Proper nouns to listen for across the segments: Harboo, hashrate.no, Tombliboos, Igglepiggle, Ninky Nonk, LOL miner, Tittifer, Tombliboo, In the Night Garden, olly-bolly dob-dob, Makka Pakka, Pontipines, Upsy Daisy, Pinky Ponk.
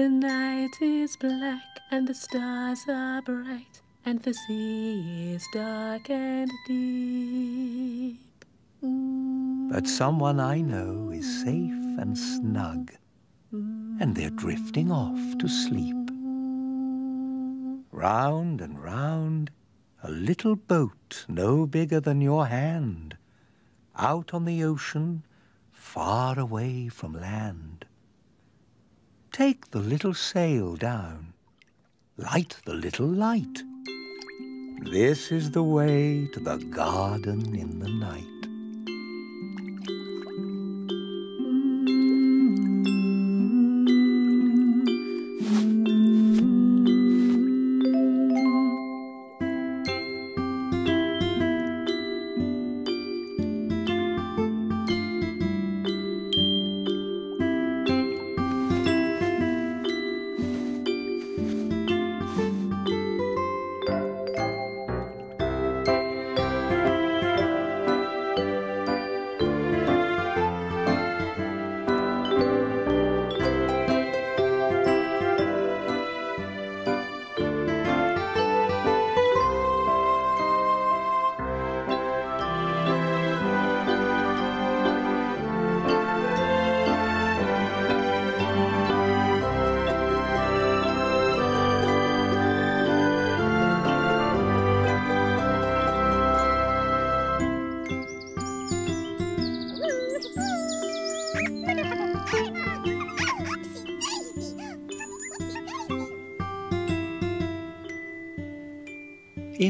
The night is black and the stars are bright, and the sea is dark and deep. But someone I know is safe and snug, and they're drifting off to sleep. Round and round, a little boat no bigger than your hand, out on the ocean, far away from land. Take the little sail down, light the little light. This is the way to the garden in the night.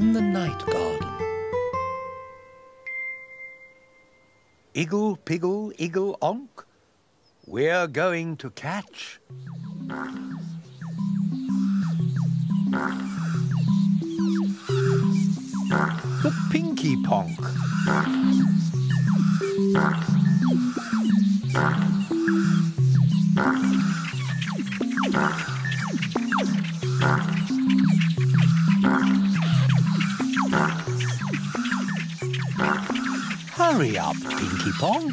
In the Night Garden. Igglepiggle, Iggle Onk, we're going to catch the Pinky Ponk. Hurry up, Pinky Ponk.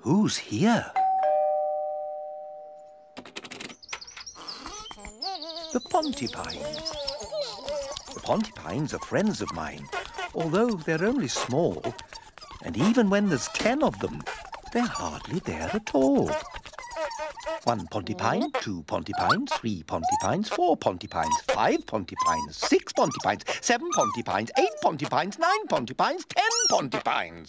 Who's here? The Pontipines. The Pontipines are friends of mine, although they're only small, and even when there's 10 of them, they're hardly there at all. 1 Pontipine, 2 Pontipines, 3 Pontipines, 4 Pontipines, 5 Pontipines, 6 Pontipines, 7 Pontipines, 8 Pontipines, 9 Pontipines, 10 Pontipines.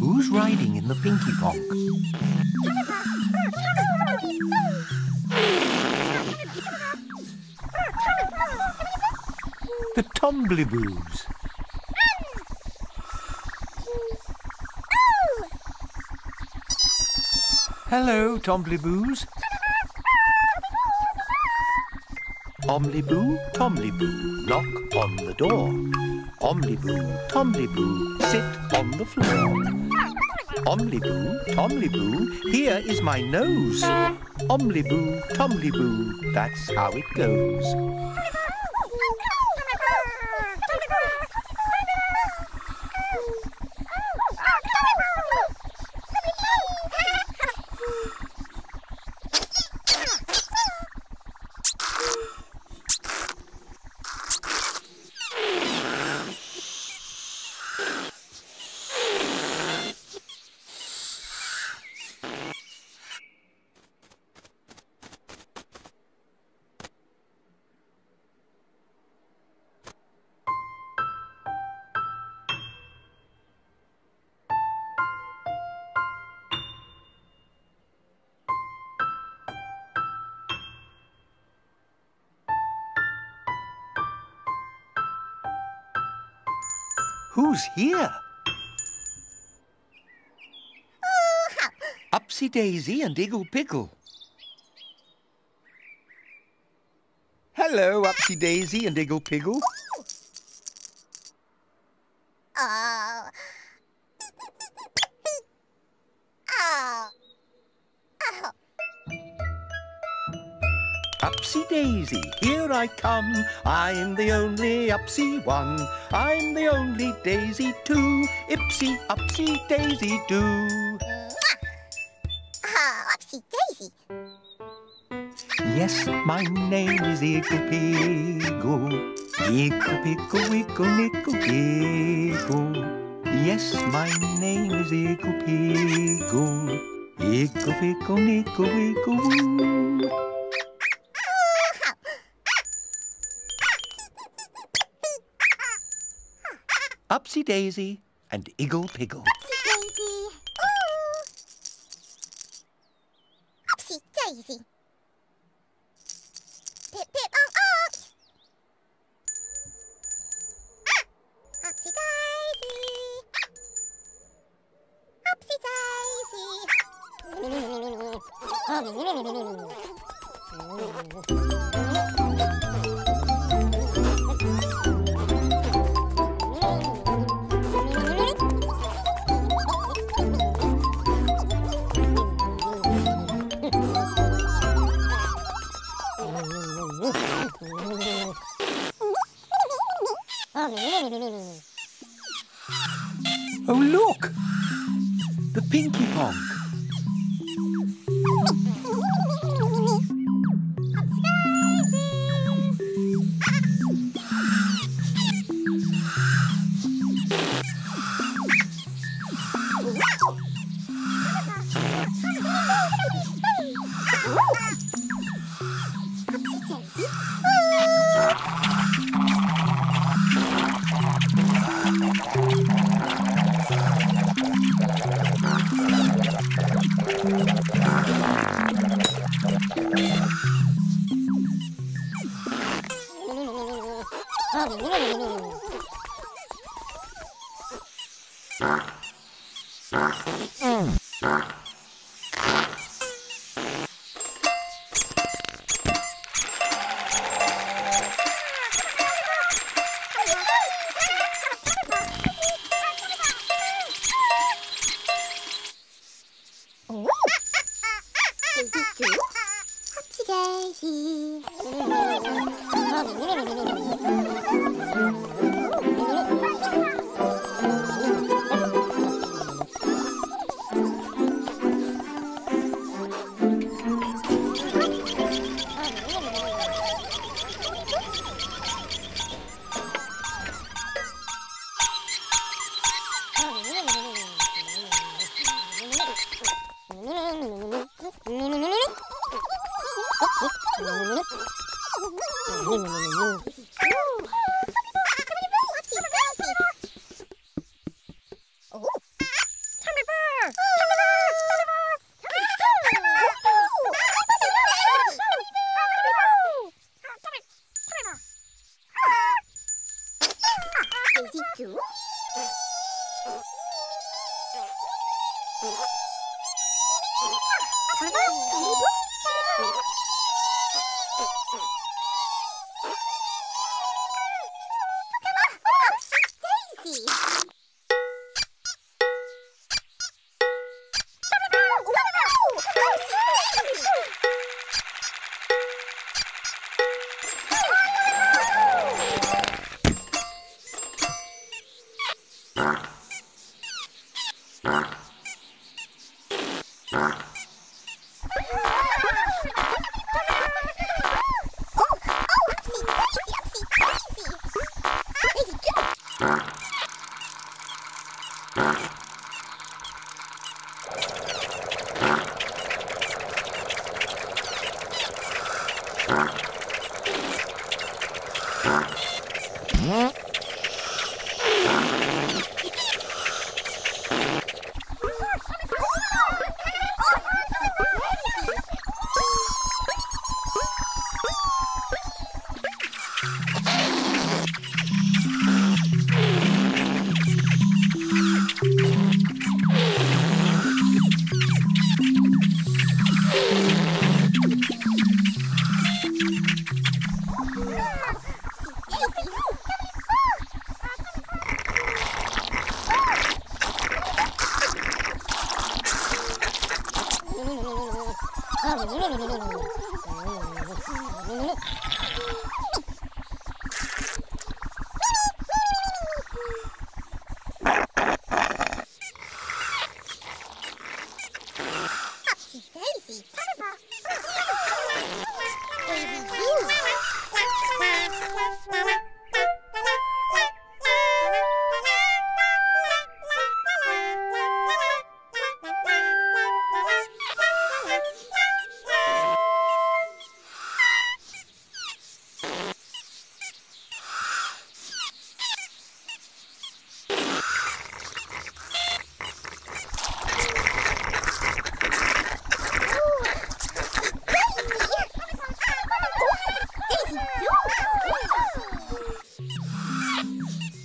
Who's riding in the Pinky Ponk? The Tombliboos. Oh. Hello, Tombliboos. Omliboo, Tomliboo, knock on the door. Omliboo, Tomliboo, sit on the floor. Omliboo, Tomliboo, here is my nose. Omliboo, Tomliboo, that's how it goes. Who's here? Upsy Daisy and Igglepiggle. Hello, Upsy Daisy and Igglepiggle. Oh. Oh. Oh. Upsy Daisy, here I come. I'm the only Upsy one. I'm the only Daisy too. Ipsy, Upsy Daisy do. Oh, Upsy Daisy. Yes, my name is Igglepiggle. Igglepiggle, wiggle, niggle, giggle. Yes, my name is Igglepiggle. Igglepiggle, niggle, wiggle, woo. Upsy Daisy and Igglepiggle. Upsy Daisy. Ooh. Upsy Daisy. Pip pip onk onk. Ah. Upsy Daisy. Upsy Daisy. Oh, look! The Pinky Ponk.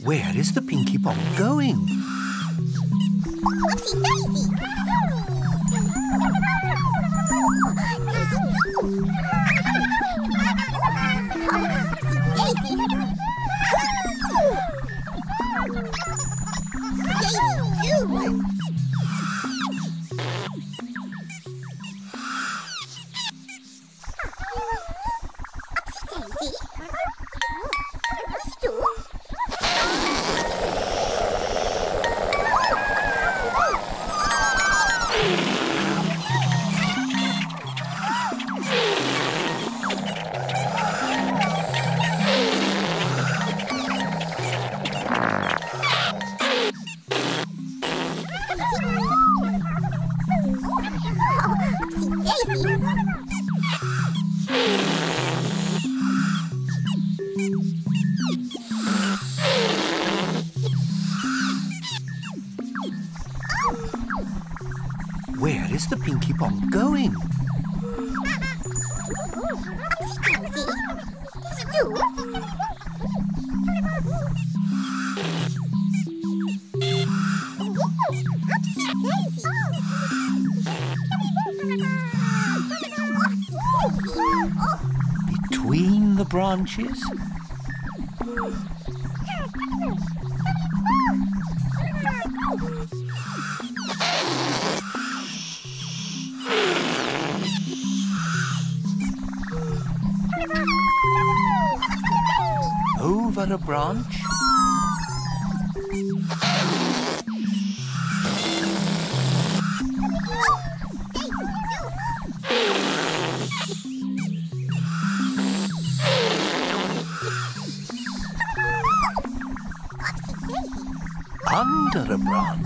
Where is the Pinky Ponk going? Upsy Daisy! Between the branches. Over a branch. Under a branch.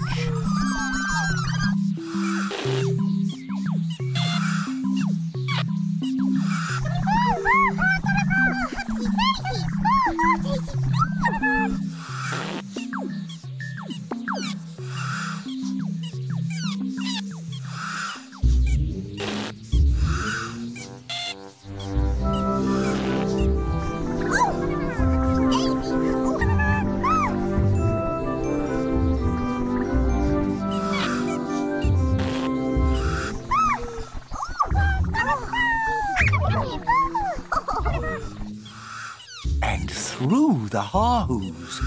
through the ha-hoos.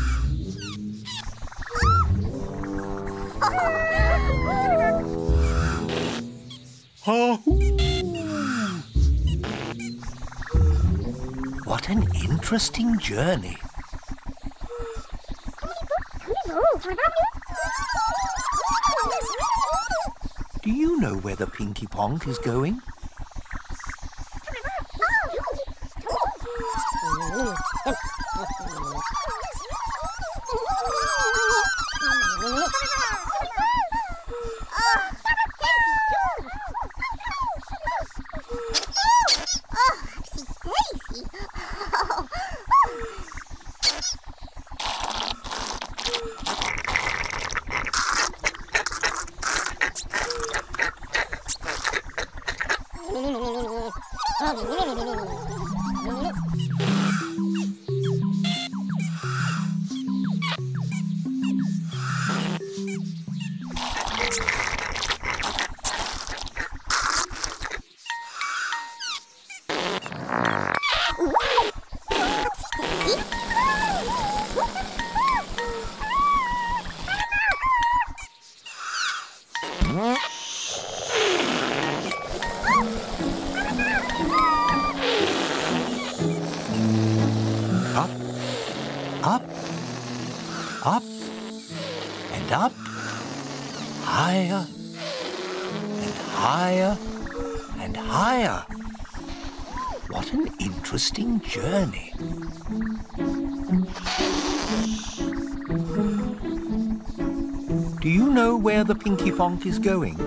Ha-hoo! What an interesting journey. Do you know where the Pinky Ponk is going? Journey. Do you know where the Pinky Ponk is going?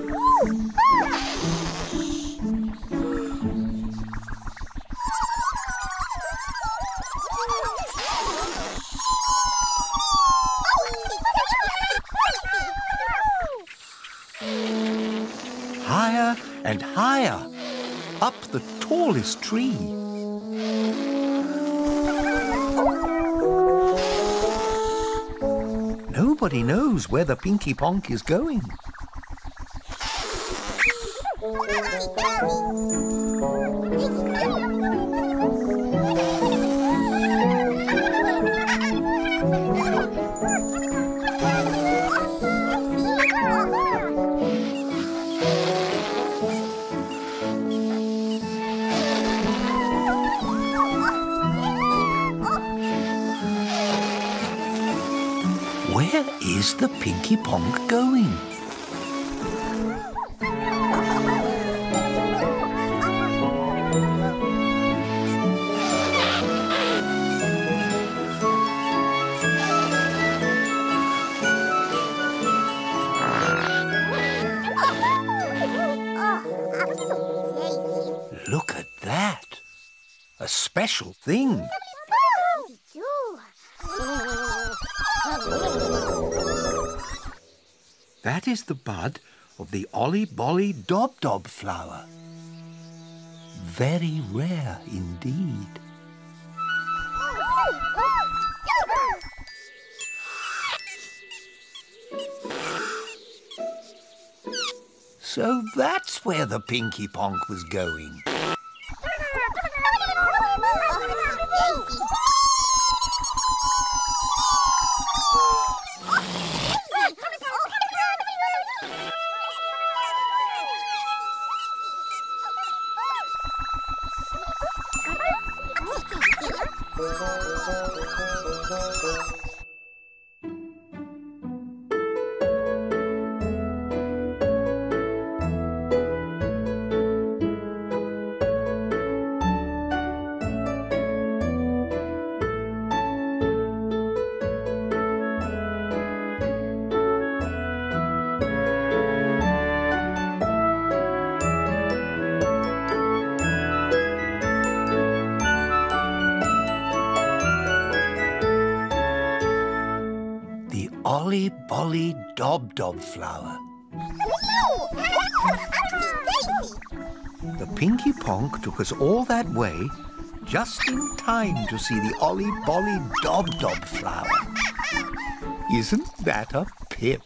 Higher and higher, up the tallest tree. Nobody knows where the Pinky Ponk is going. Where's the Pinky Ponk going? Look at that! A special thing! That is the bud of the olly-bolly dob-dob flower. Very rare indeed. So that's where the Pinky Ponk was going. Olly-bolly dob-dob flower. The Pinky Ponk took us all that way just in time to see the olly-bolly dob-dob flower. Isn't that a pip?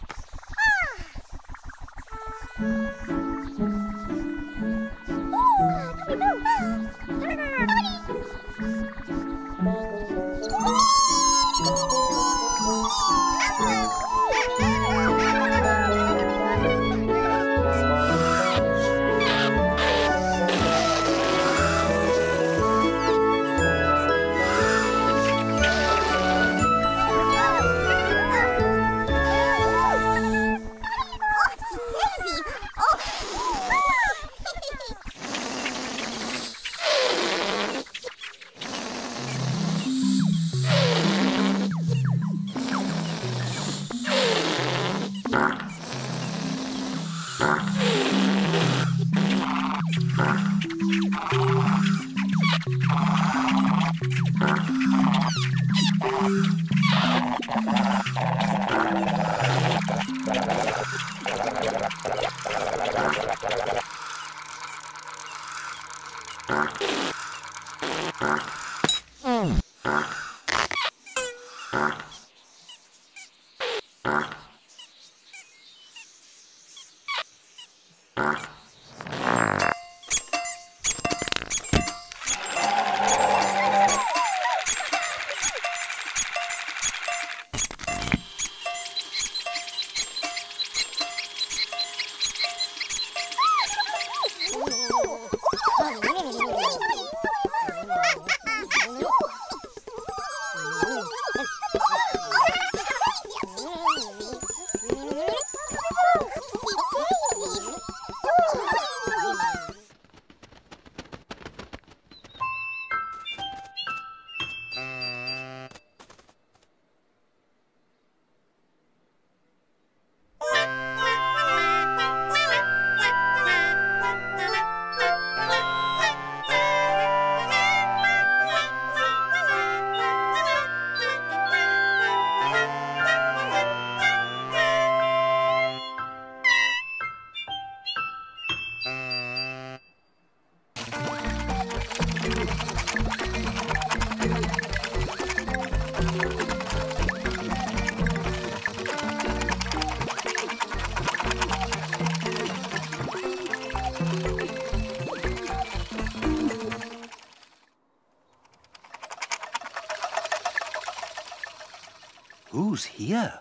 Who's here?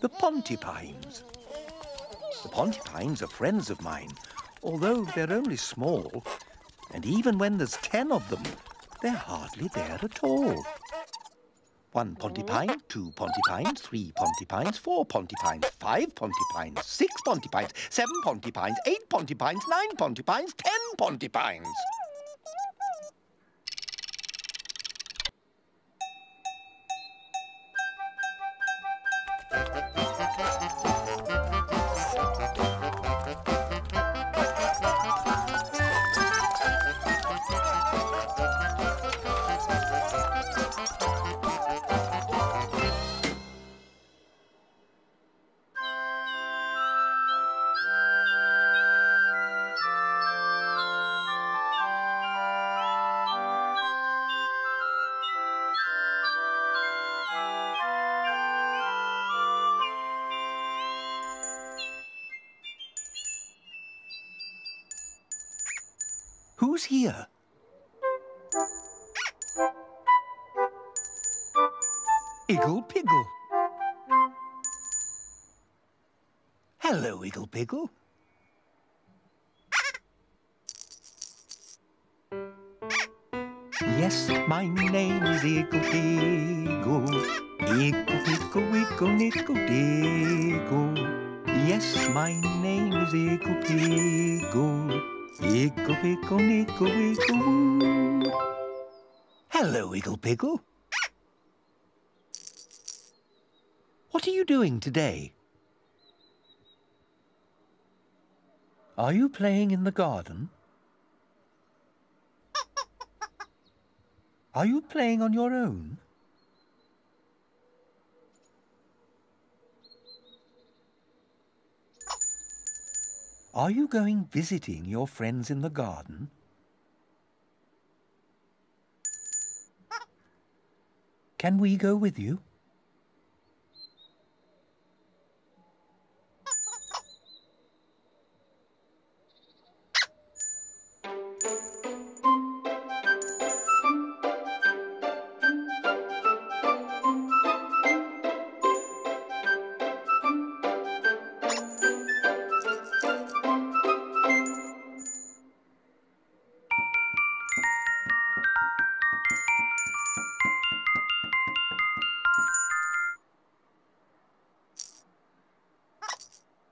The Pontipines. The Pontipines are friends of mine, although they're only small. And even when there's 10 of them, they're hardly there at all. 1 Pontipine, 2 Pontipines, 3 Pontipines, 4 Pontipines, 5 Pontipines, 6 Pontipines, 7 Pontipines, 8 Pontipines, 9 Pontipines, 10 Pontipines. Who's here? Igglepiggle. Hello, Igglepiggle. Yes, my name is Igglepiggle. Igglepiggle, wiggle, nickle, diggle. Yes, my name is Igglepiggle. Iggle, piggle, niggle, wiggle, woo. Hello, Igglepiggle. What are you doing today? Are you playing in the garden? Are you playing on your own? Are you going visiting your friends in the garden? Can we go with you?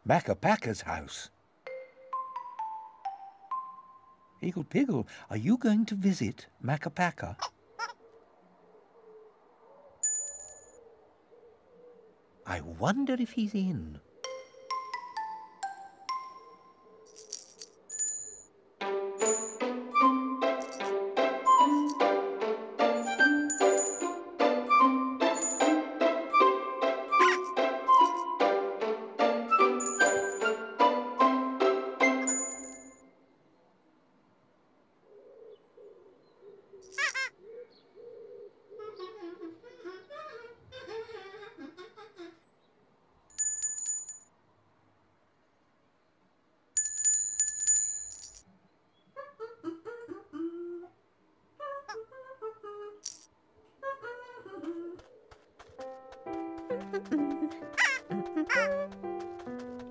Makka Pakka's house. Igglepiggle, are you going to visit Makka Pakka? I wonder if he's in.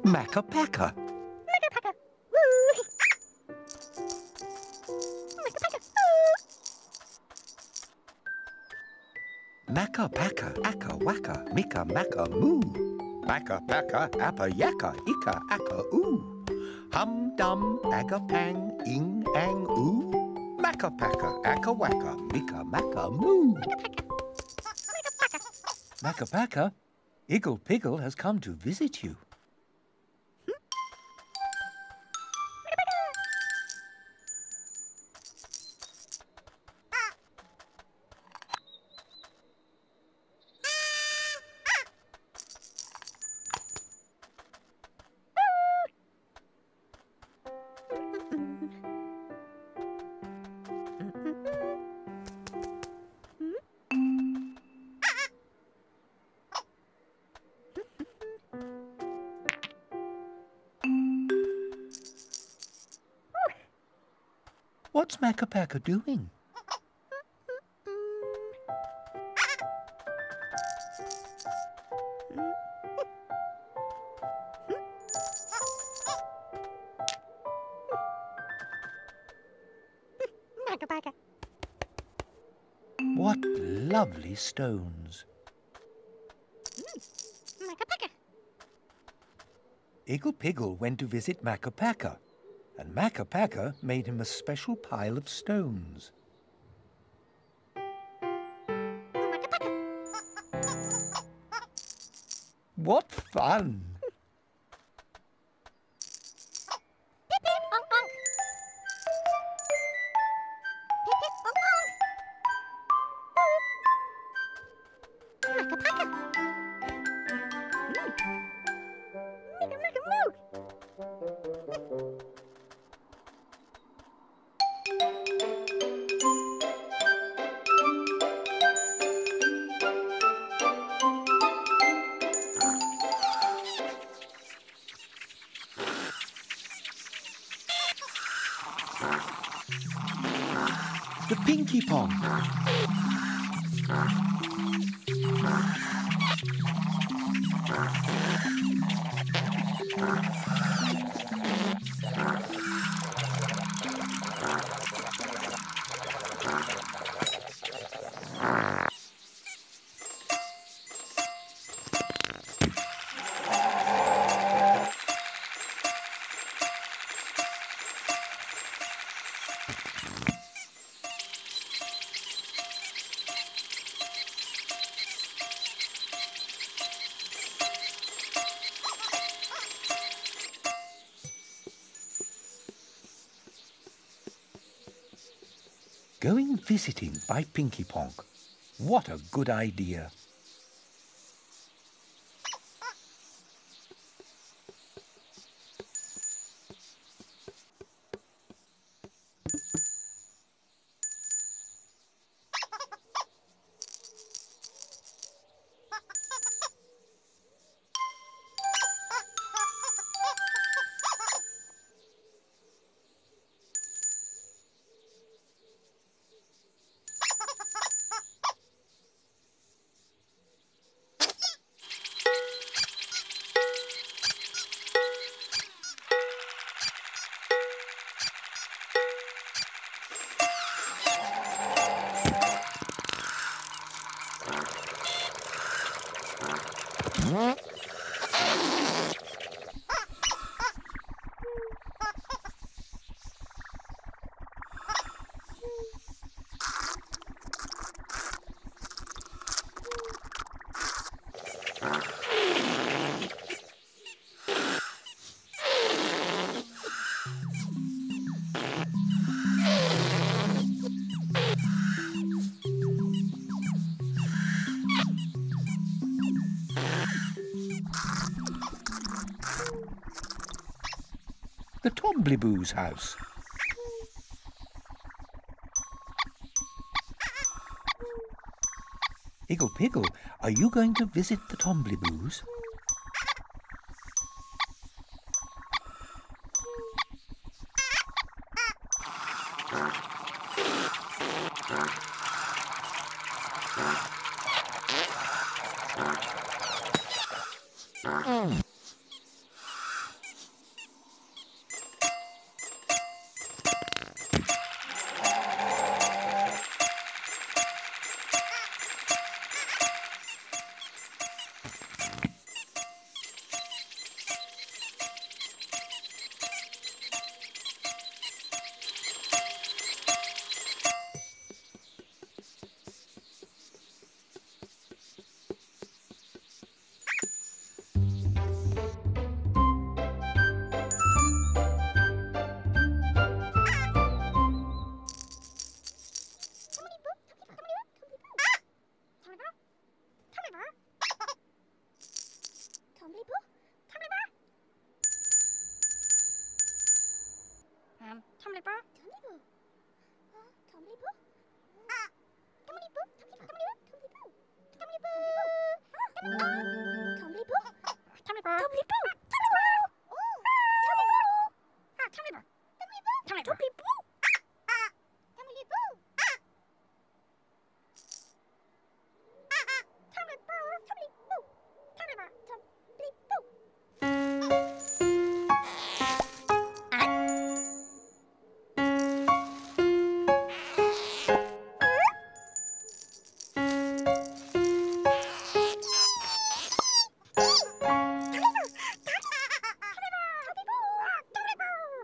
Makka Pakka. Makka Pakka, akka wakka, mika makka moo. Makka Pakka, appa yakka, ikka akka oo. Hum dum, aga pang, ing ang oo. Makka Pakka, akka wakka, mika makka moo. Makka Pakka, Igglepiggle has come to visit you. What's Makka Pakka doing? What lovely stones. Igglepiggle went to visit Makka Pakka. And Makka Pakka made him a special pile of stones. What fun! The Pinky Ponk. Going visiting by Pinky Ponk. What a good idea. the Tombliboos' house. Igglepiggle, are you going to visit the Tombliboos?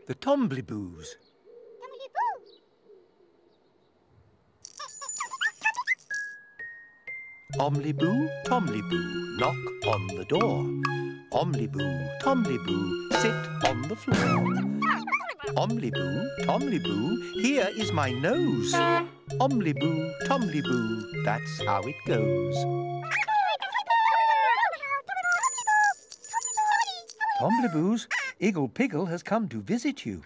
The Tombliboos. Omliboo, Tomliboo, knock on the door. Omliboo, Tomliboo, sit on the floor. Omliboo, Tomliboo, here is my nose. Omliboo, Tomliboo, that's how it goes. Tombliboos, Igglepiggle has come to visit you.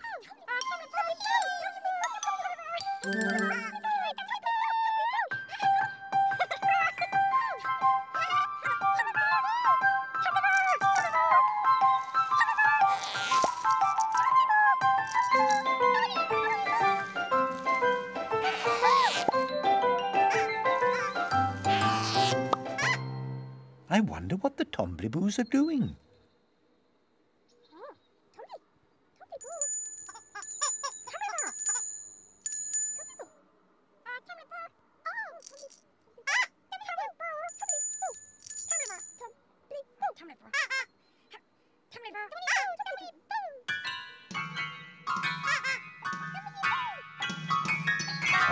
I wonder what the Tombliboos are doing.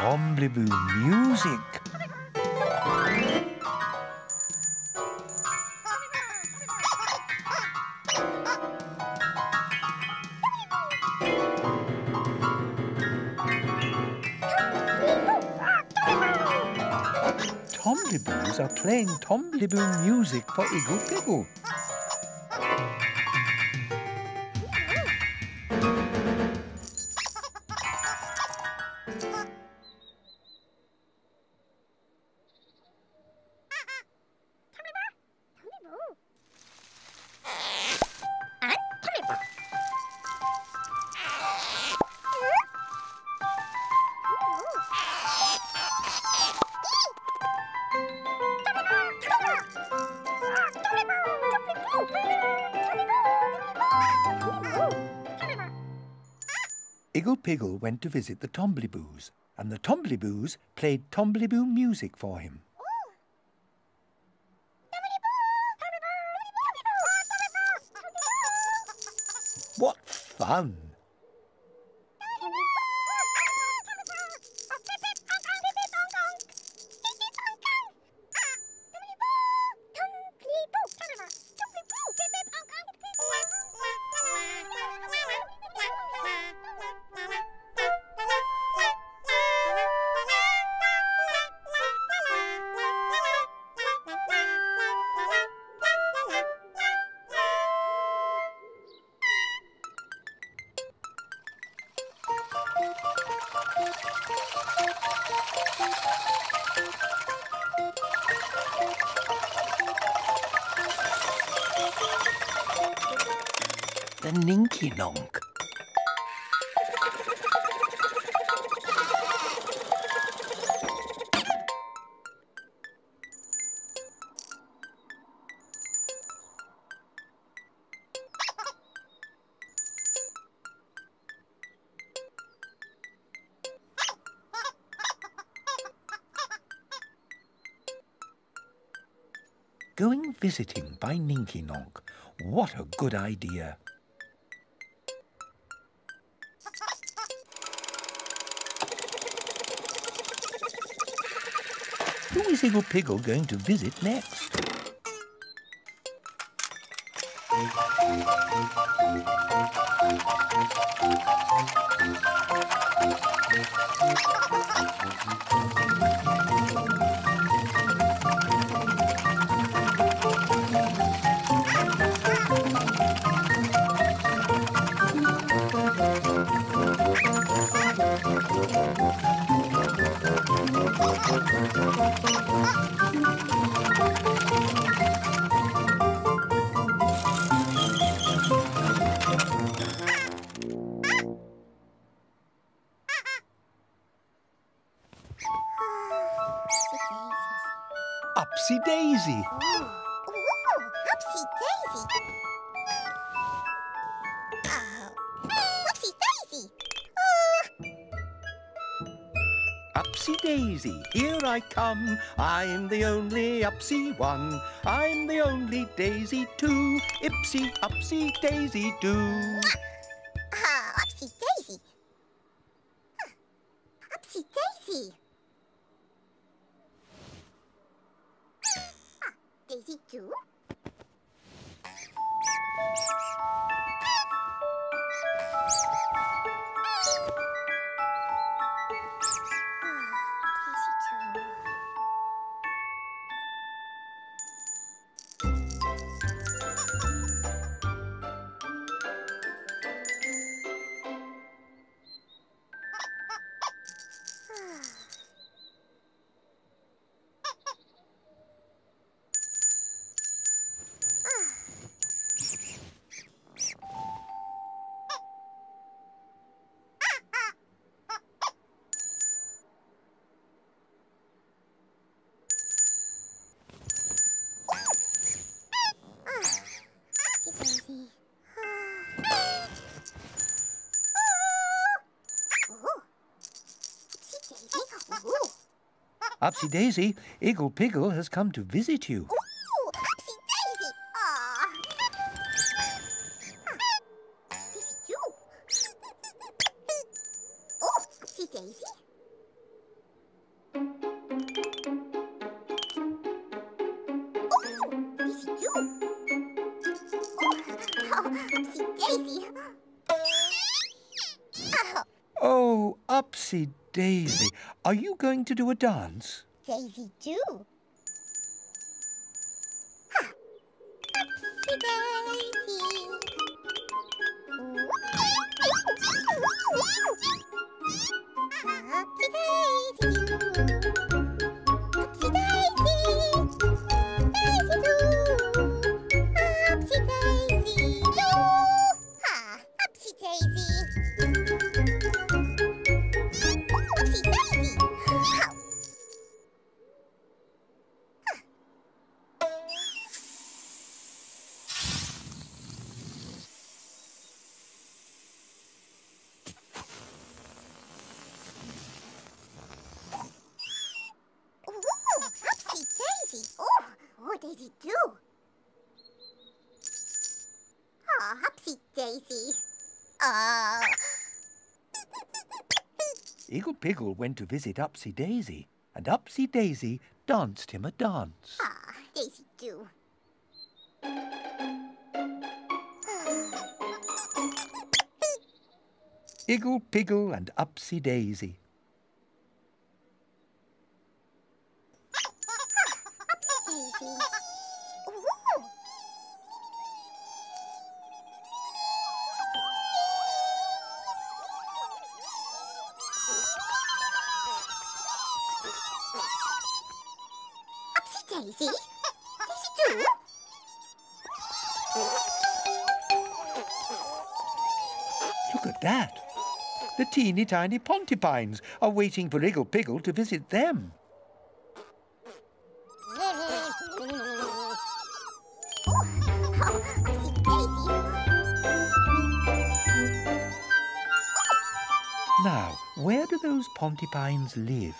Tombliboo music. Tombliboos are playing Tombliboo music for Igglepiggle. Igglepiggle went to visit the Tombliboos, and the Tombliboos played Tombliboo music for him. What fun! the Ninky Nonk. Going visiting by Ninky Nonk. What a good idea. Who is Igglepiggle going to visit next? Upsy Daisy. Ooh, Upsy Daisy. Oh, Upsy Daisy. Upsy Daisy, here I come. I'm the only Upsy one. I'm the only Daisy too. Ipsy, Upsy Daisy do. Oh, Upsy Daisy. Upsy Daisy. Daisy do. Upsy Daisy, Igglepiggle has come to visit you. Ooh, Upsy Daisy! Aww. Daisy do. Oh, Upsy Daisy. Oh, Daisy do. Oh, Upsy Daisy. Oh. Oh, Upsy Daisy. Daisy, are you going to do a dance? Daisy do. Ha. Upsy Daisy. Upsy Daisy do. Upsy Daisy. Daisy do. Upsy Daisy do. Ha. Upsy Daisy. Daisy do. Oh, Upsy Daisy. Oh. Igglepiggle went to visit Upsy Daisy, and Upsy Daisy danced him a dance. Ah, oh, Daisy do. Igglepiggle and Upsy Daisy. Daisy? Daisy do? at that. The teeny tiny Pontipines are waiting for Igglepiggle to visit them. Now, where do those Pontipines live?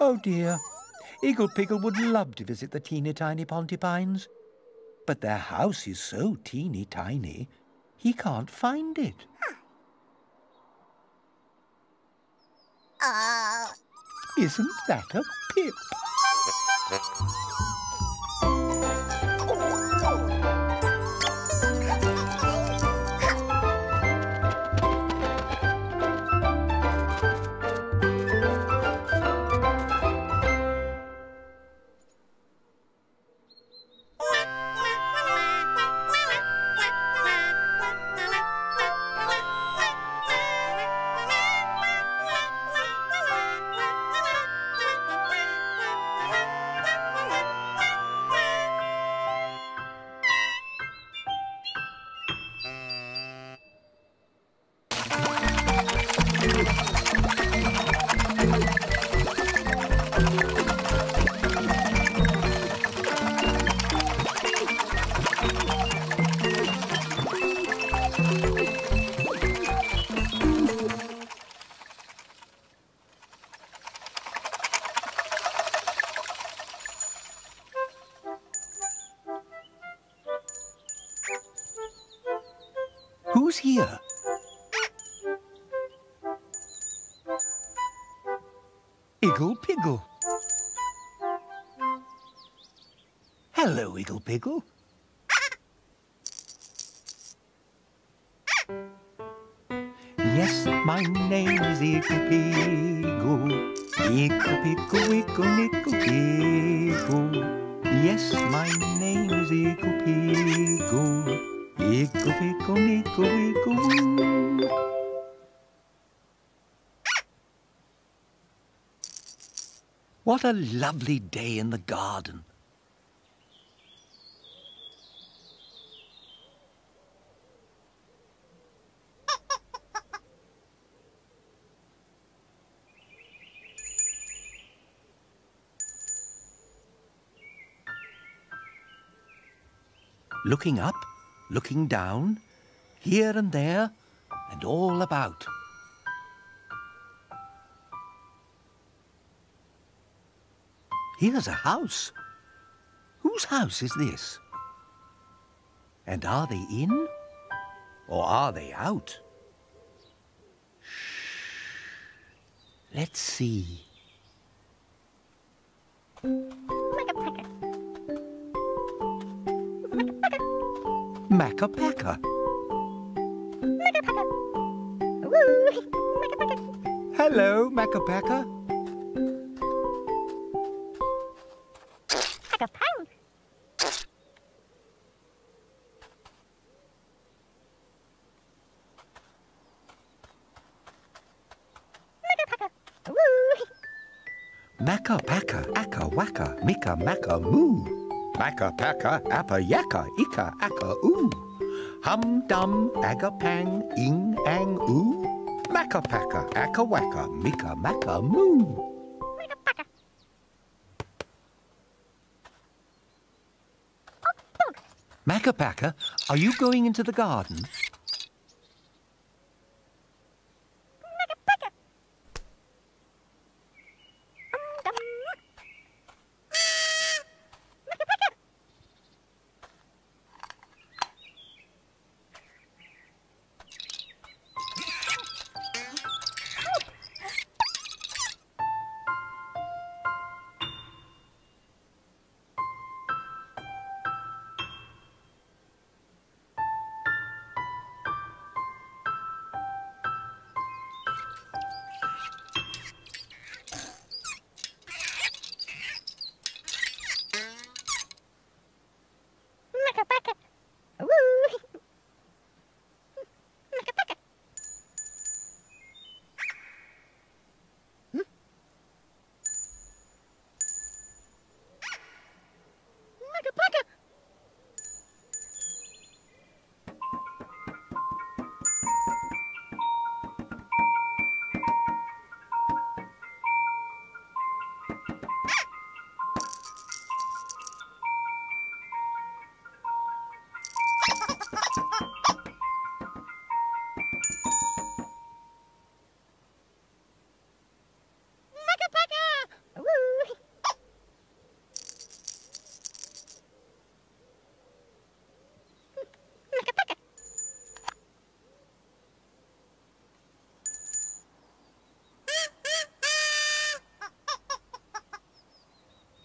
Oh dear. Igglepiggle would love to visit the teeny tiny Pontipines, but their house is so teeny tiny, he can't find it. Huh. Isn't that a pip? Who's here? Igglepiggle. Hello, Igglepiggle. Yes, my name is Igglepiggle. Igglepiggle, Igglepiggle, Igglepiggle. Yes, my name is Igglepiggle. Igglepiggle, Igglepiggle, Igglepiggle. What a lovely day in the garden. Looking up, looking down, here and there, and all about. Here's a house. Whose house is this? And are they in or are they out? Shh. Let's see. Makka Pakka. Makka Pakka. Makka Pakka. Hello, Makka Pakka. Makka Pakka, Akka Wakka, Mika Makka Moo. Makka Pakka, Appa Yakka, Ika Akka Oo. Hum Dum, Aga Pang, Ing Ang Oo. Makka Pakka, Akka Wakka, Mika Makka Moo. Makka Pakka. Makka Pakka, are you going into the garden?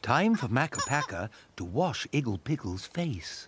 Time for Makka Pakka to wash Igglepiggle's face.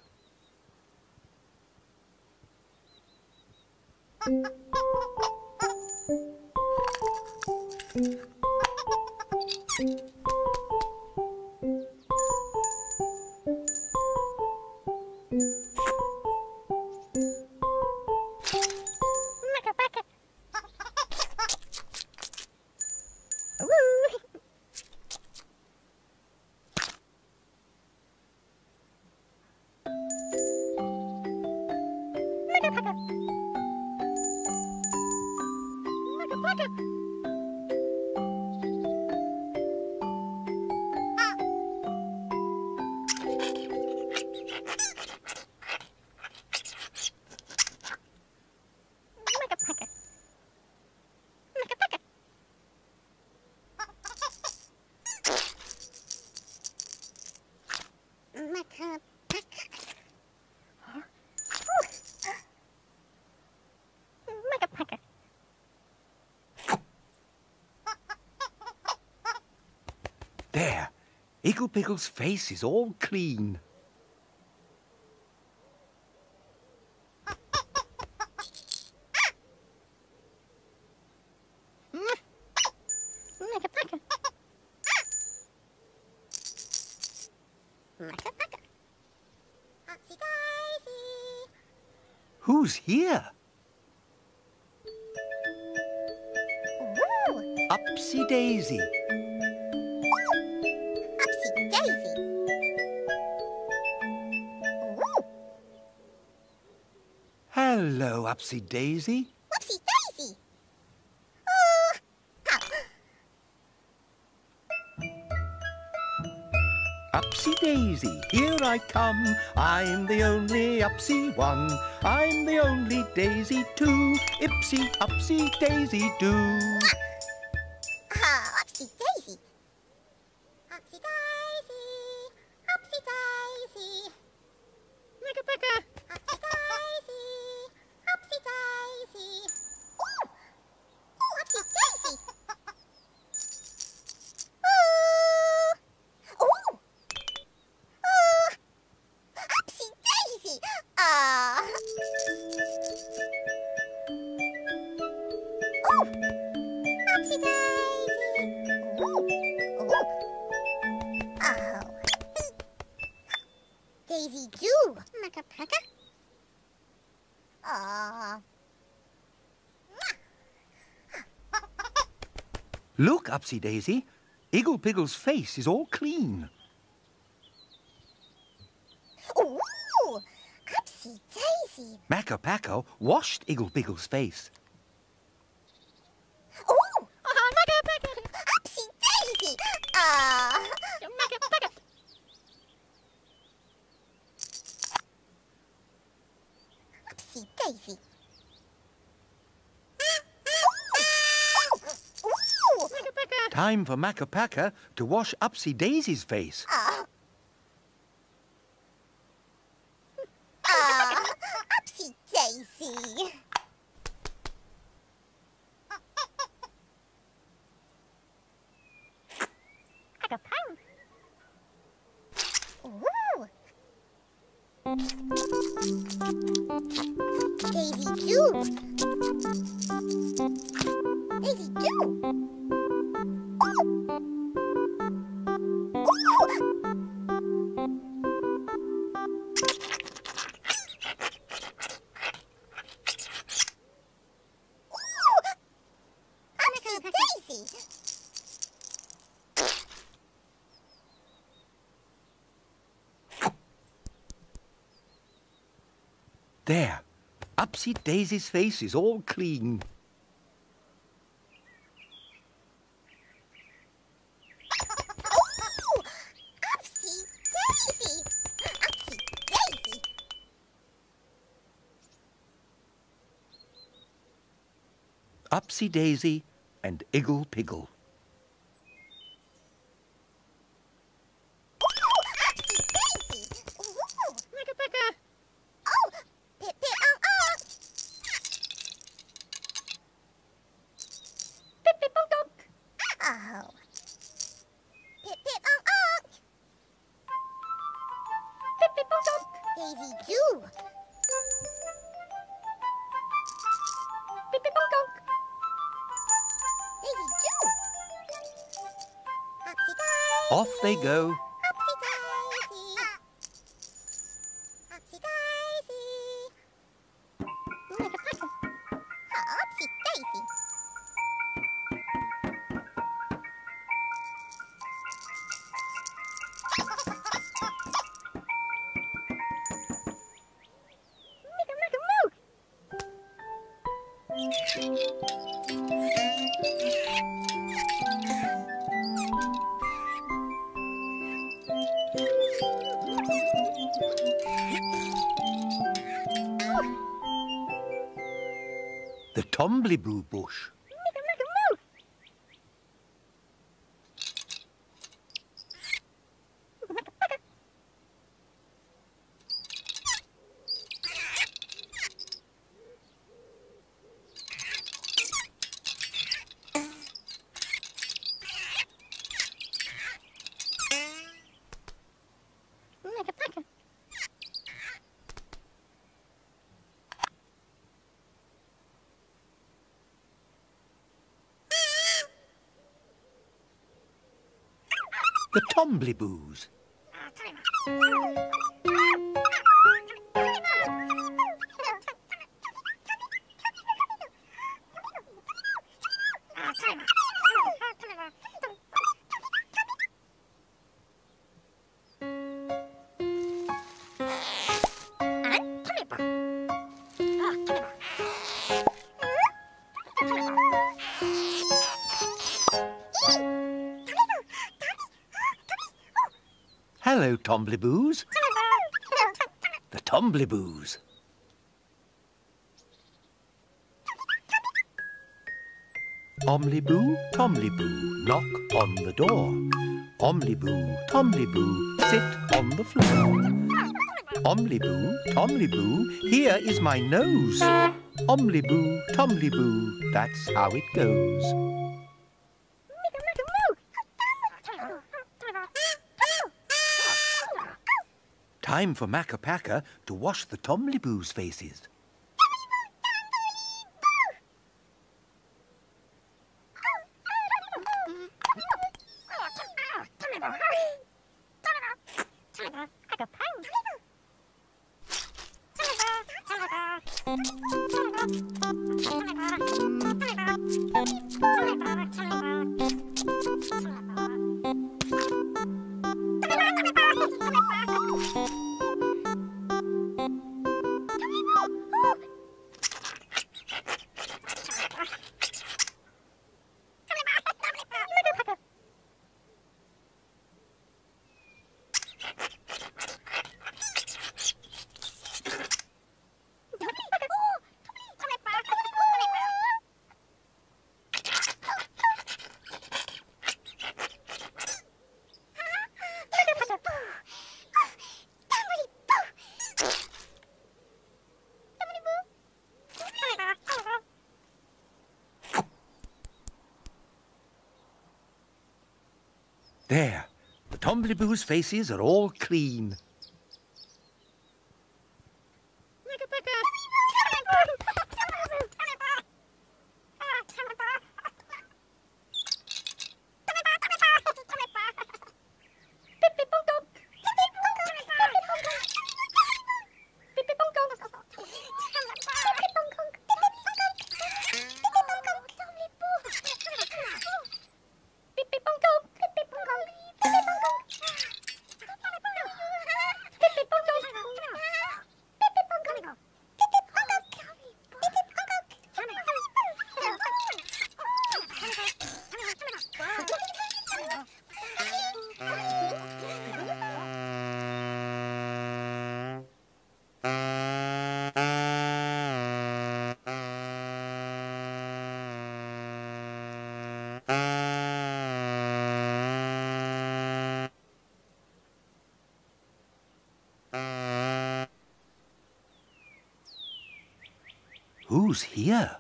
There, Igglepiggle's face is all clean. Who's here? Ooh. Upsy Daisy. Hello, Upsy Daisy. Upsy Daisy. Oh. Upsy Daisy, here I come. I'm the only Upsy one. I'm the only Daisy too. Ipsy, Upsy Daisy do. Oh, Upsy Daisy. Upsy Daisy. Upsy Daisy. Makka Pakka. Upsy Daisy. Upsy Daisy. Ooh! Ooh, Upsy Daisy! Ooh! Ooh! Ooh! Upsy Daisy! Ah! Ooh! Upsy Daisy! Ooh! Ooh! Oh! Daisy do! Makka Pakka! Look, Upsy Daisy, Igglepiggle's face is all clean. Ooh, Upsy Daisy. Makka Pakka washed Igglepiggle's face. Ooh, Makka Pakka, Upsy Daisy. Makka Pakka. Upsy Daisy. Time for Makka Pakka to wash Upsy Daisy's face. Upsy Daisy. Daisy do. Daisy do. There, Upsy Daisy's face is all clean. Oh, Upsy Daisy! Upsy Daisy! Upsy Daisy and Igglepiggle. Pip, pip, onk, onk. Daisy do? Daisy do. Upsy Daisy. Off they go. Upsy Daisy. Upsy Daisy. Upsy Daisy. The Tombliboo bush. The Tombliboos. Hello, Tombliboos. The Tombliboos. Omliboo, Tomliboo, knock on the door. Omliboo, Tomliboo, sit on the floor. Omliboo, Tomliboo, here is my nose. Omliboo, Tomliboo, that's how it goes. Time for Makka Pakka to wash the Tombliboo's faces. There, the Tombliboo's faces are all clean. Who's here?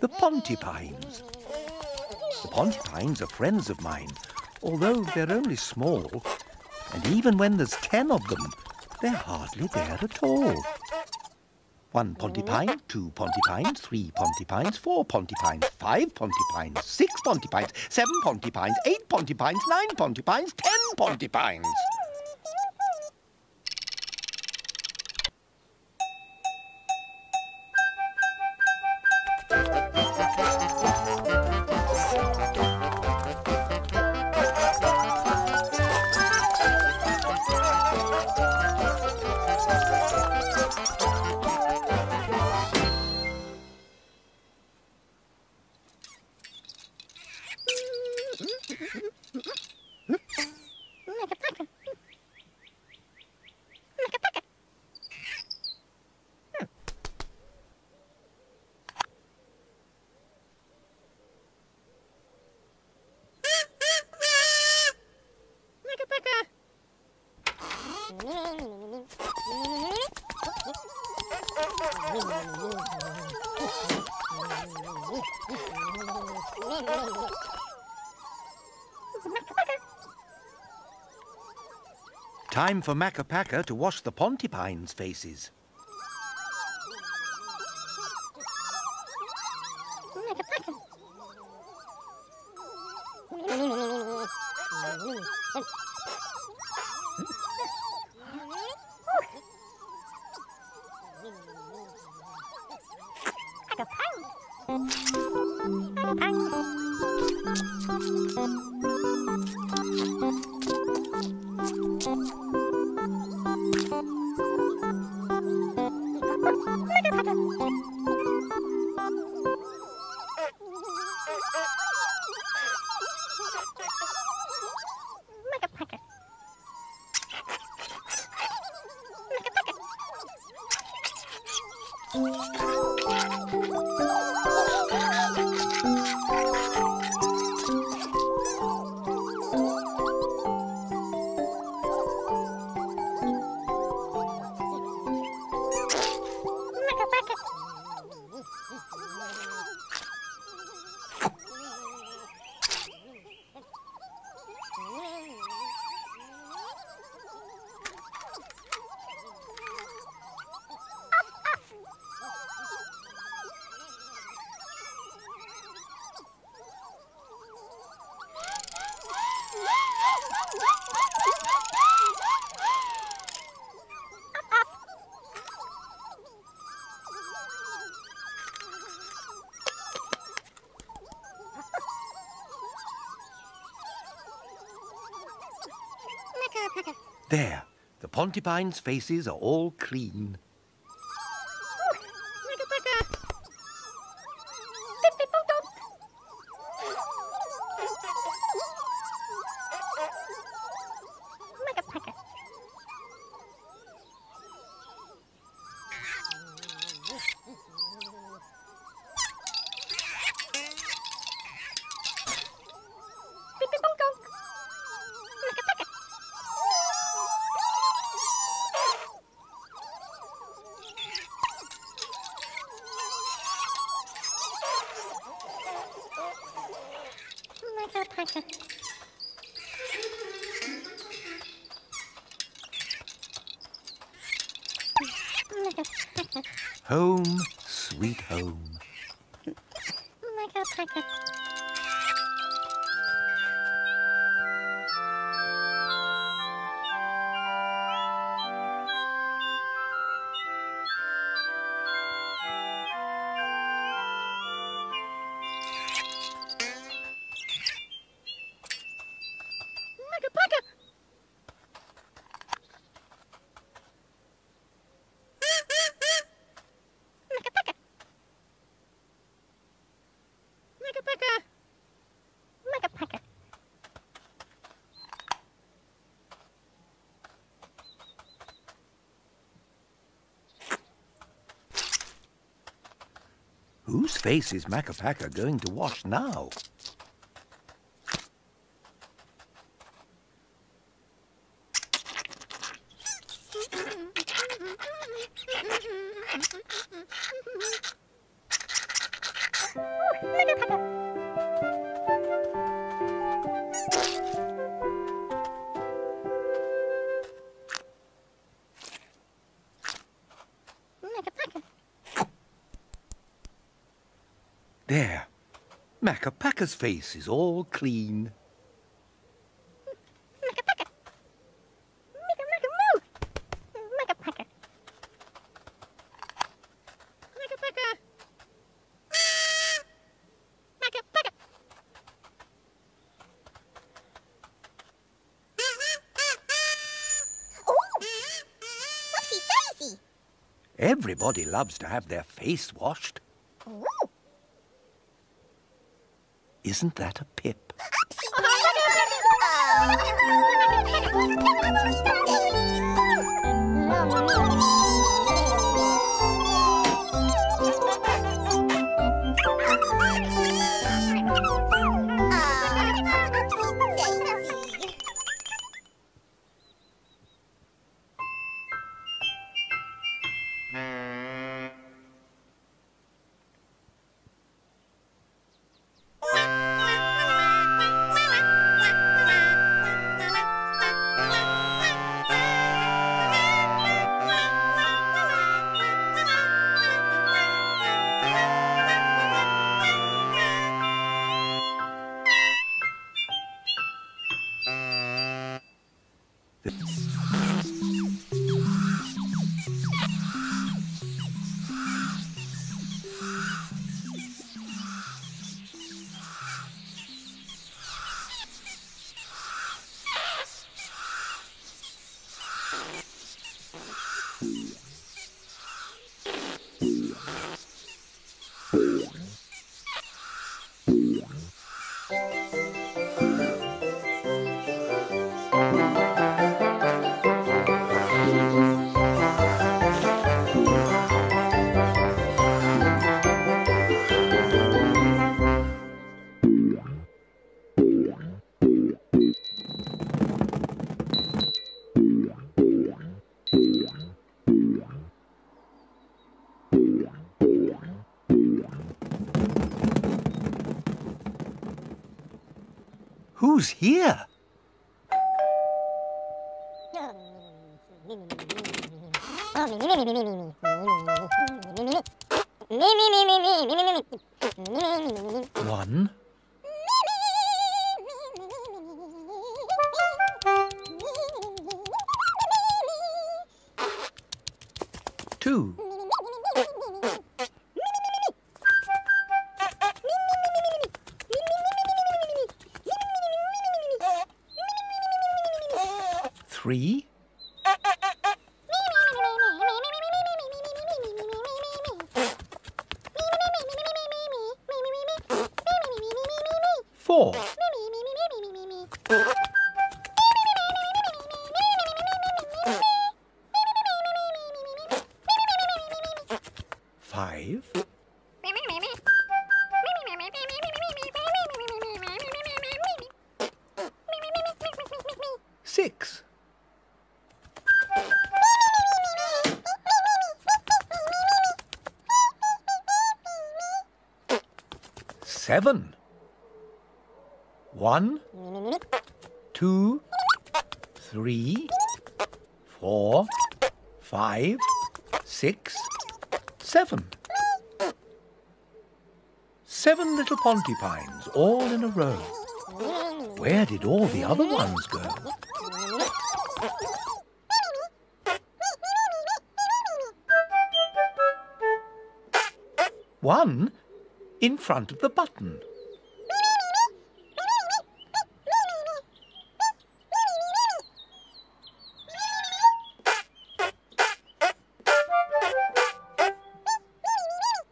The Pontipines. The Pontipines are friends of mine. although they're only small, and even when there's 10 of them, they're hardly there at all. 1 Pontipine, 2 Pontipines, 3 Pontipines, 4 Pontipines, 5 Pontipines, 6 Pontipines, 7 Pontipines, 8 Pontipines, 9 Pontipines, 10 Pontipines. Time for Makka Pakka to wash the Pontipines' faces. There, the Pontipines' faces are all clean. Home, sweet home. Makka Pakka. Whose face is Makka Pakka going to wash now? There. Makka Pakka's face is all clean. Makka Pakka. Makka Pakka moo. Makka Pakka. Makka Pakka. Makka Pakka. Oh! Upsy Daisy. Everybody loves to have their face washed. Oh. Isn't that a pip? Who's here? One. Two. Three. Four. Five. Six. Seven. 1, 2, 3, 4, 5, 6, 7. 7 little Pontipines all in a row. Where did all the other ones go? One in front of the button.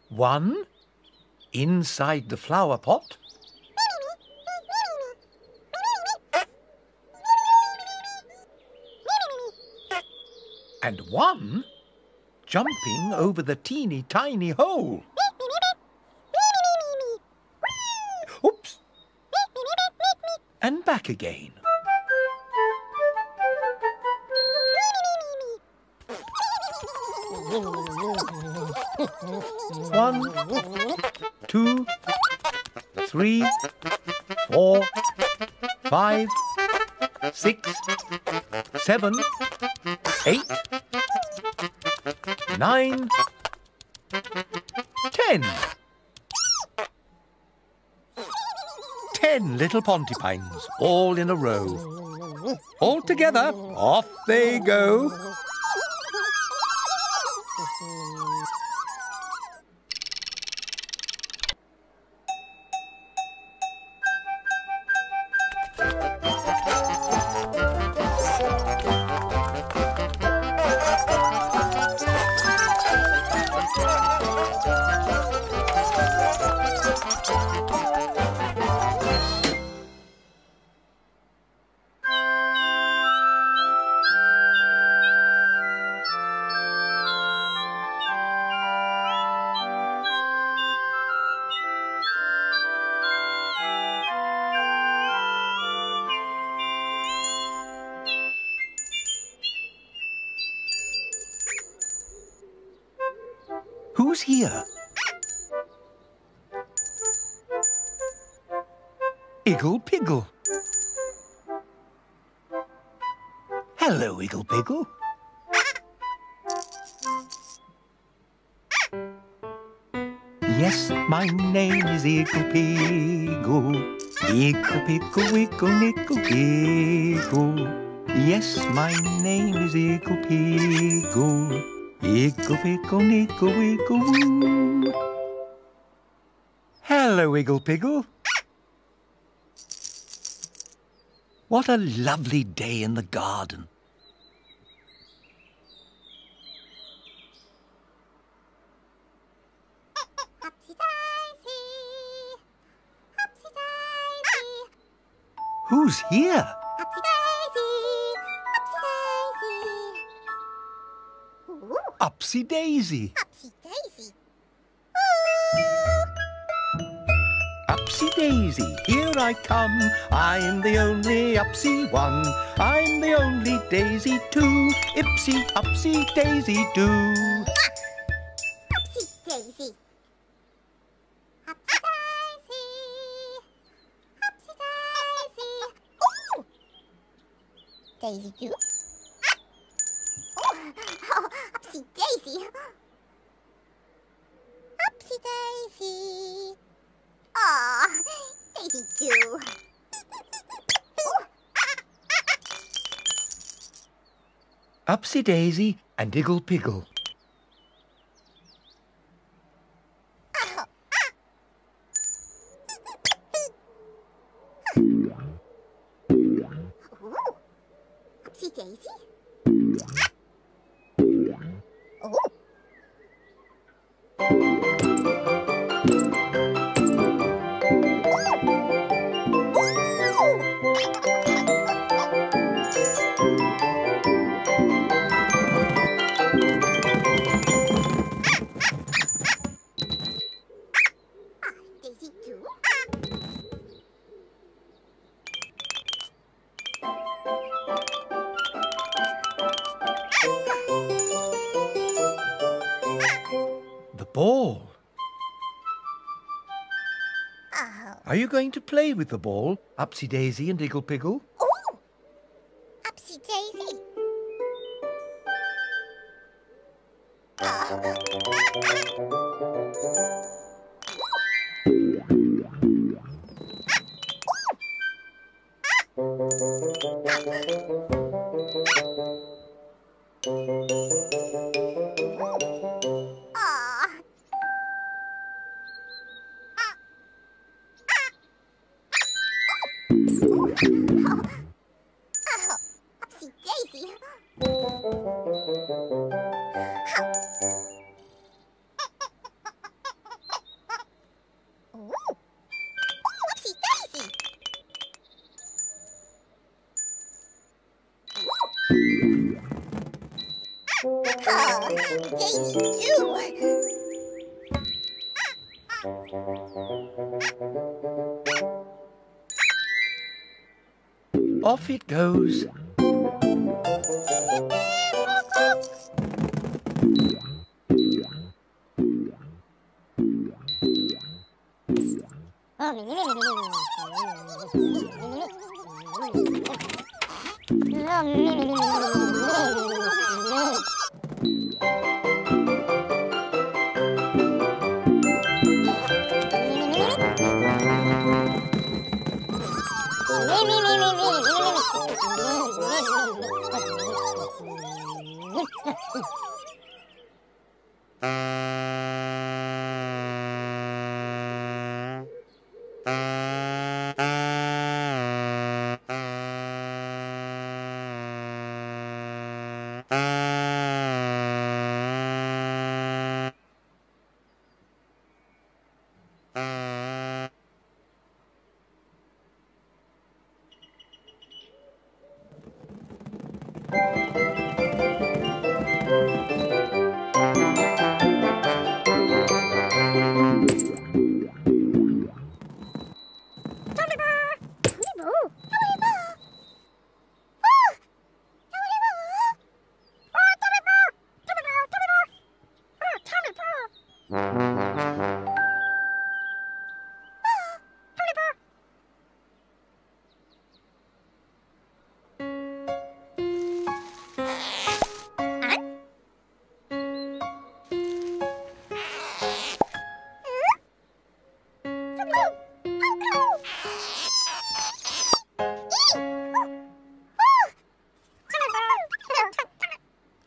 One inside the flower pot. And one jumping over the teeny tiny hole. Oops. And back again. One, 2, 3, 4, 5, 6, 7, 8, 9, 10. 10 little Pontipines, all in a row. All together, off they go. Who's here? Igglepiggle. Hello, Igglepiggle. Yes, my name is Igglepiggle. Igglepiggle, wiggle, nickle, giggle. Yes, my name is Igglepiggle. Iggle, piggle, niggle, wiggle, woo. Hello, Igglepiggle. What a lovely day in the garden. Upsy Daisy. Upsy Daisy. Who's here? Upsy Daisy. Upsy Daisy. Ooh. Upsy Daisy, here I come. I'm the only Upsy one. I'm the only Daisy too. Ipsy, Upsy Daisy do. Upsy Daisy. Upsy Daisy. Upsy Daisy. Ooh. Daisy do. Daisy. Upsy Daisy. Aw, Daisy too. Upsy Daisy and Igglepiggle. Upsy Daisy. Ball. Oh. Are you going to play with the ball, Upsy Daisy and Igglepiggle? Oh, Upsy Daisy. Off it goes.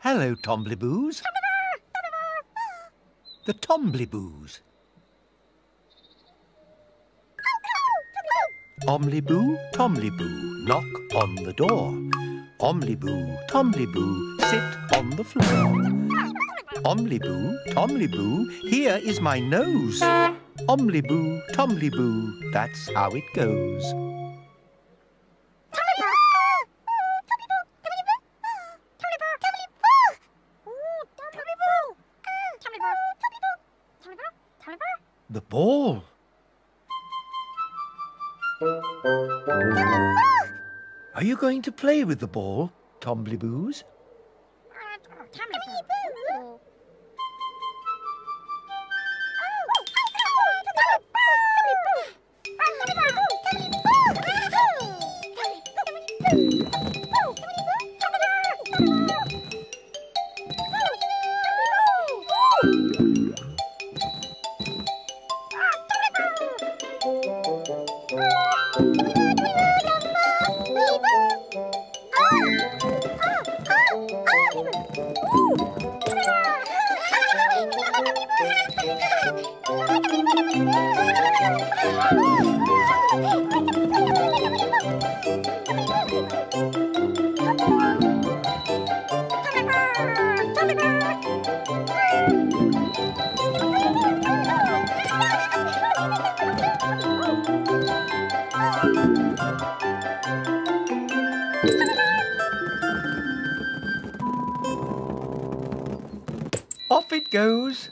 Hello, Tombliboos. The Tombliboos. Omliboo, Tombliboo, knock on the door. Omliboo, Tombliboo, sit on the floor. Omliboo, Tombliboo, here is my nose. Omliboo, Tombliboo, that's how it goes. The ball. Are you going to play with the ball, Tombliboos? Off it goes.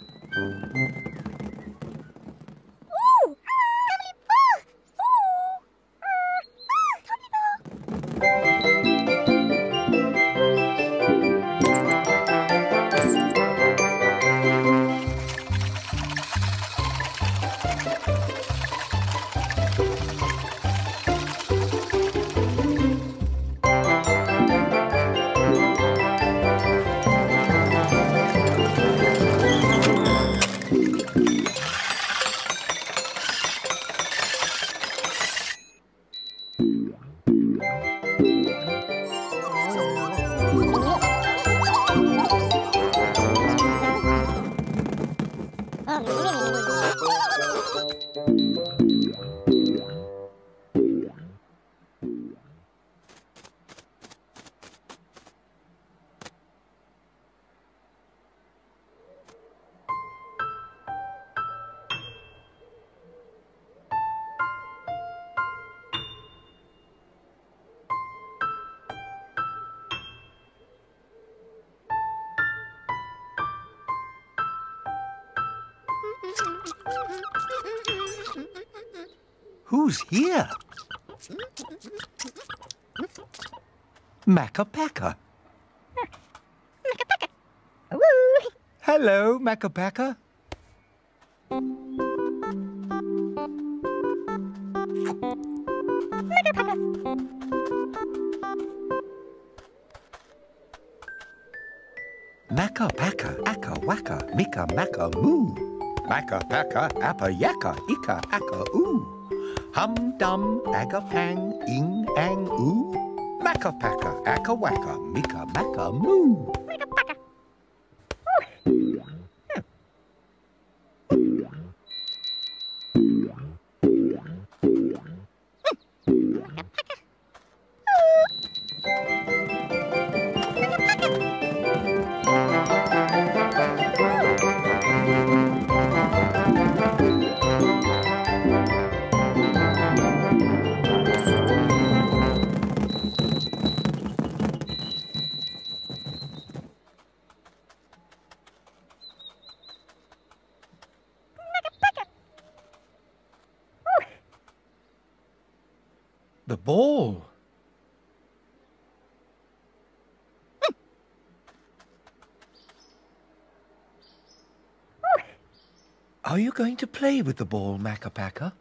Who's here? Makka Pakka. Makka Pakka. Woo! Hello, Makka Pakka. Makka Pakka. Makka Pakka, akka waka, mika maka moo. Makka Pakka, appa yakka, ika akka oo. Hum-dum, agapang, ing-ang-oo. Makka Pakka, akka-wacka, mika-macka-moo. Makka Pakka. Ball. Are you going to play with the ball, Makka Pakka?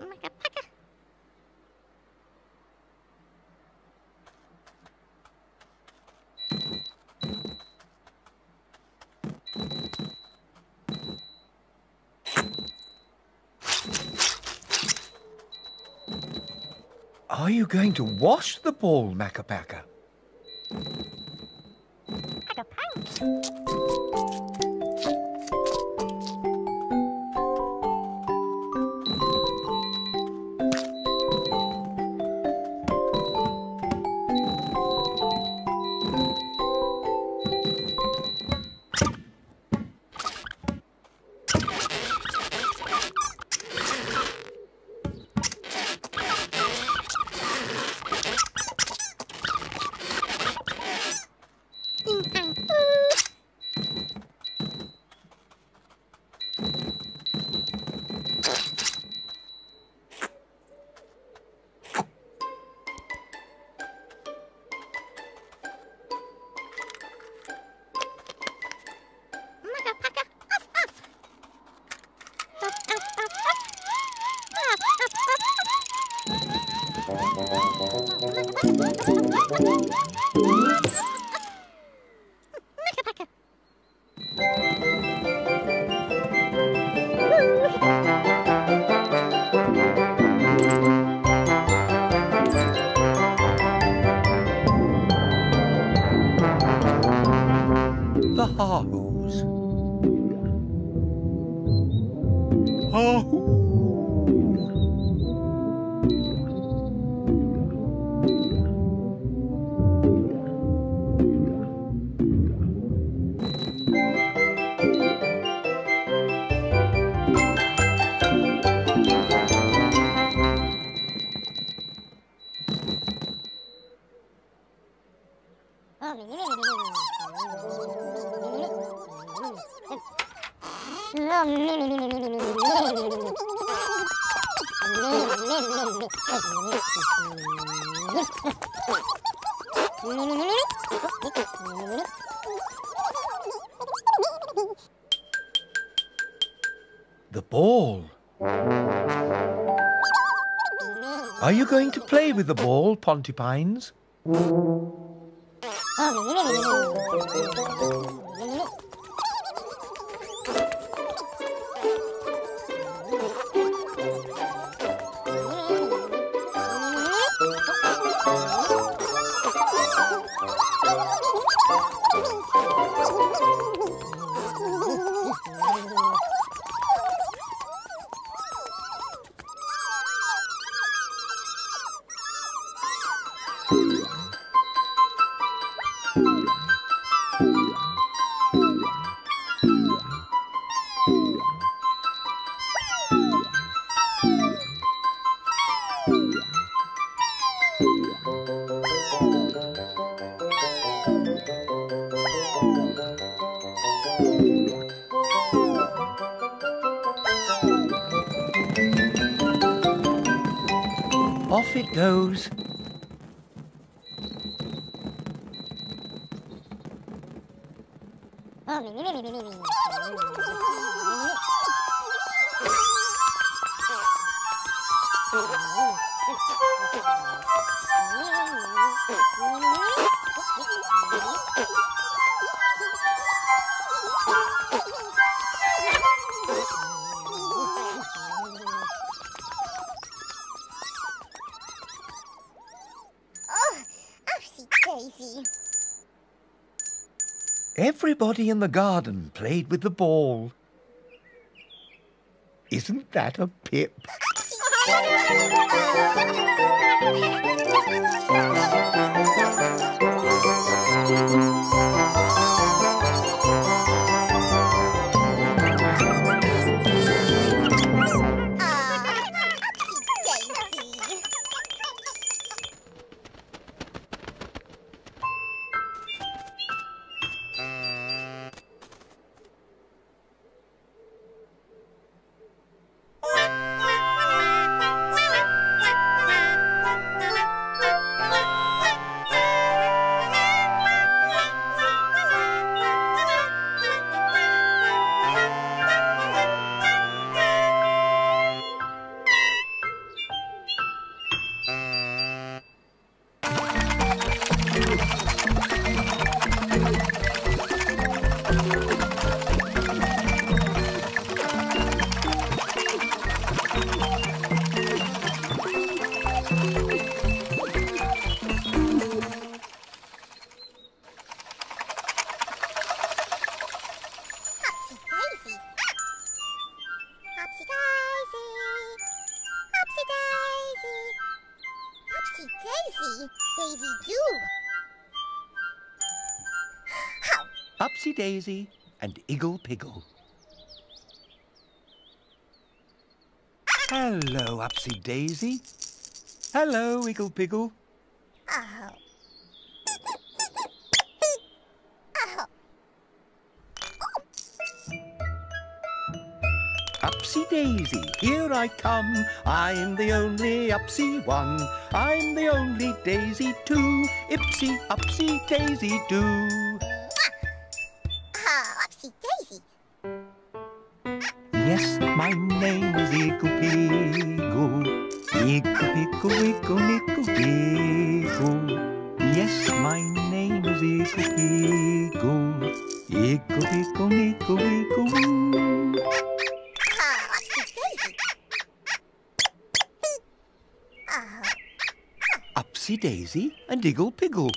Makka Pakka. Are you going to wash the ball, Makka Pakka? The ball. Are you going to play with the ball, Pontipines? Goes. everybody in the garden played with the ball. Isn't that a pip? Upsy Daisy and Igglepiggle. Hello, Upsy Daisy. Hello, Igglepiggle. Oh. Oh. Upsy Daisy, here I come. I'm the only Upsy one. I'm the only Daisy too. Ipsy, Upsy Daisy do. Yes, my name is Igglepiggle. Igglepiggle, wiggle, wiggle, wiggle. Yes, my name is Igglepiggle. Igglepiggle, wiggle, wiggle, wiggle. Upsy Daisy and Igglepiggle.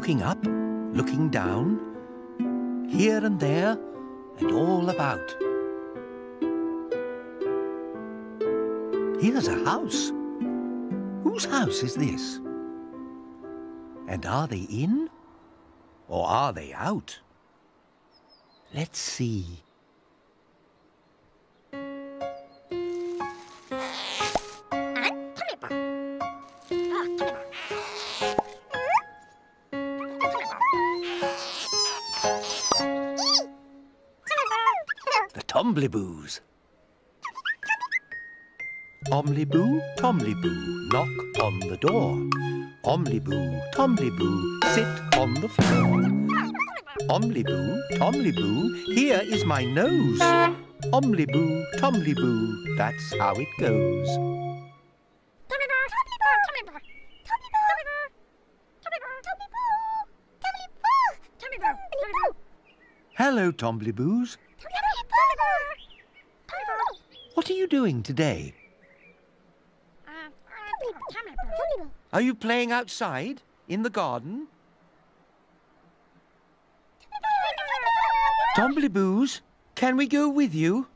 Looking up, looking down, here and there, and all about. Here's a house. Whose house is this? And are they in, or are they out? Let's see. Tombliboos. Omliboo, Tomliboo, knock on the door. Omliboo, Tomliboo, sit on the floor. Omliboo, Tomliboo, here is my nose. Omliboo, Tomliboo, that's how it goes. Hello, Tombliboos. What are you doing today? Are you playing outside, in the garden? Tombliboos, can we go with you?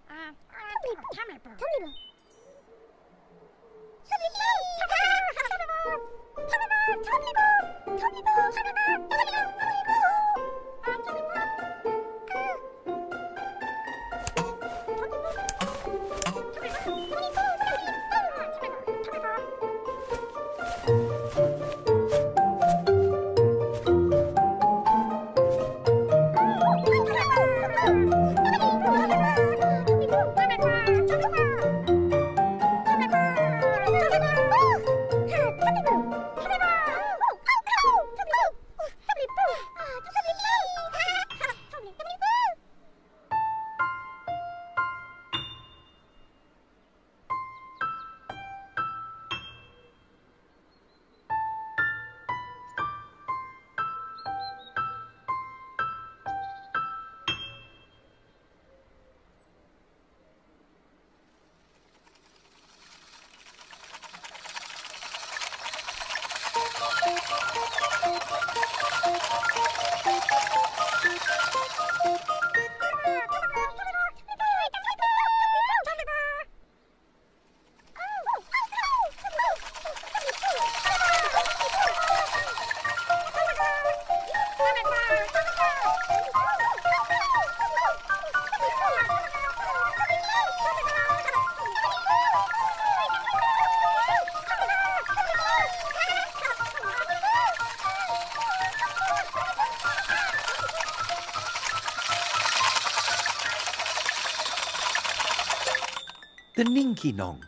The Ninky Nonk.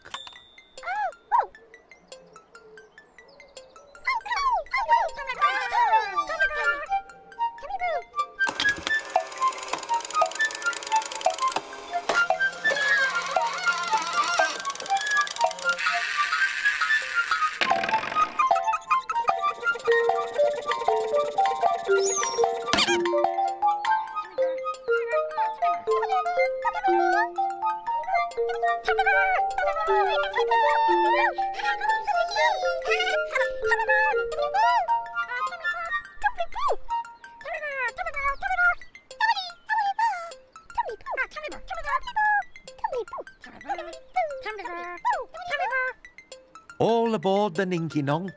All aboard the Ninky Nonk.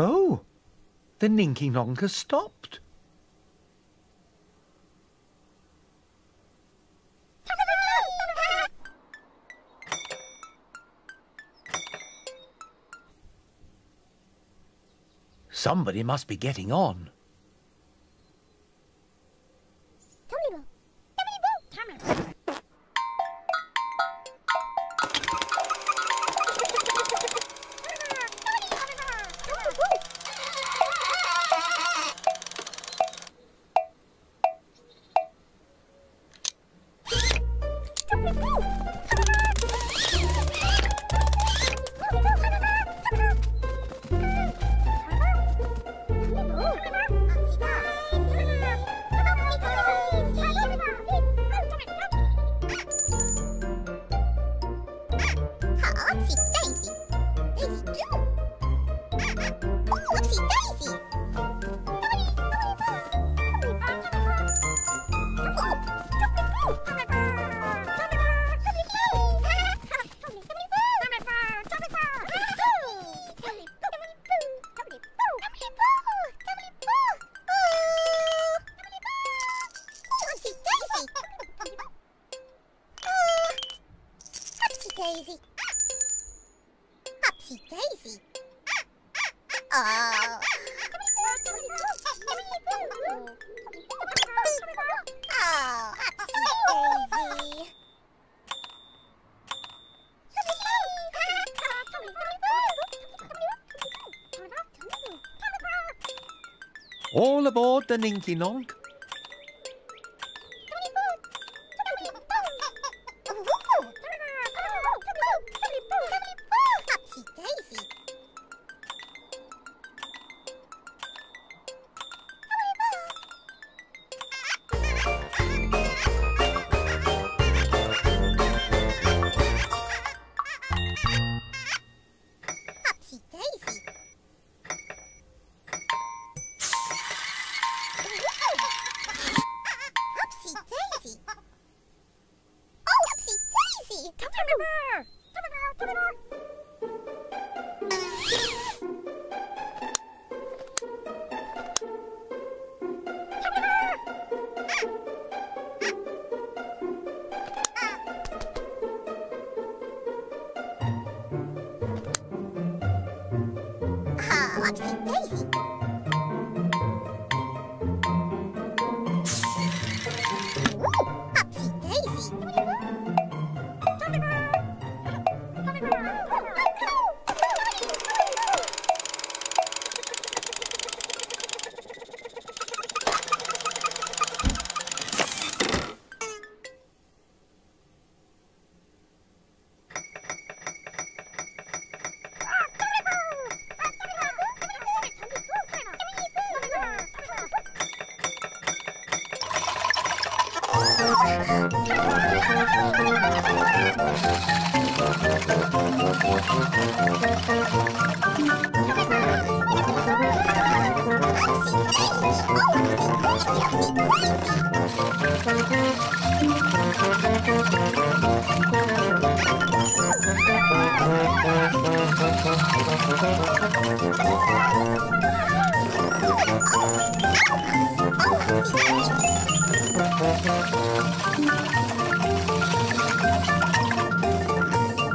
Oh, the Ninky Nonk has stopped. Somebody must be getting on. Oh. Oh, Upsy Daisy. All aboard the Ninky Nonk.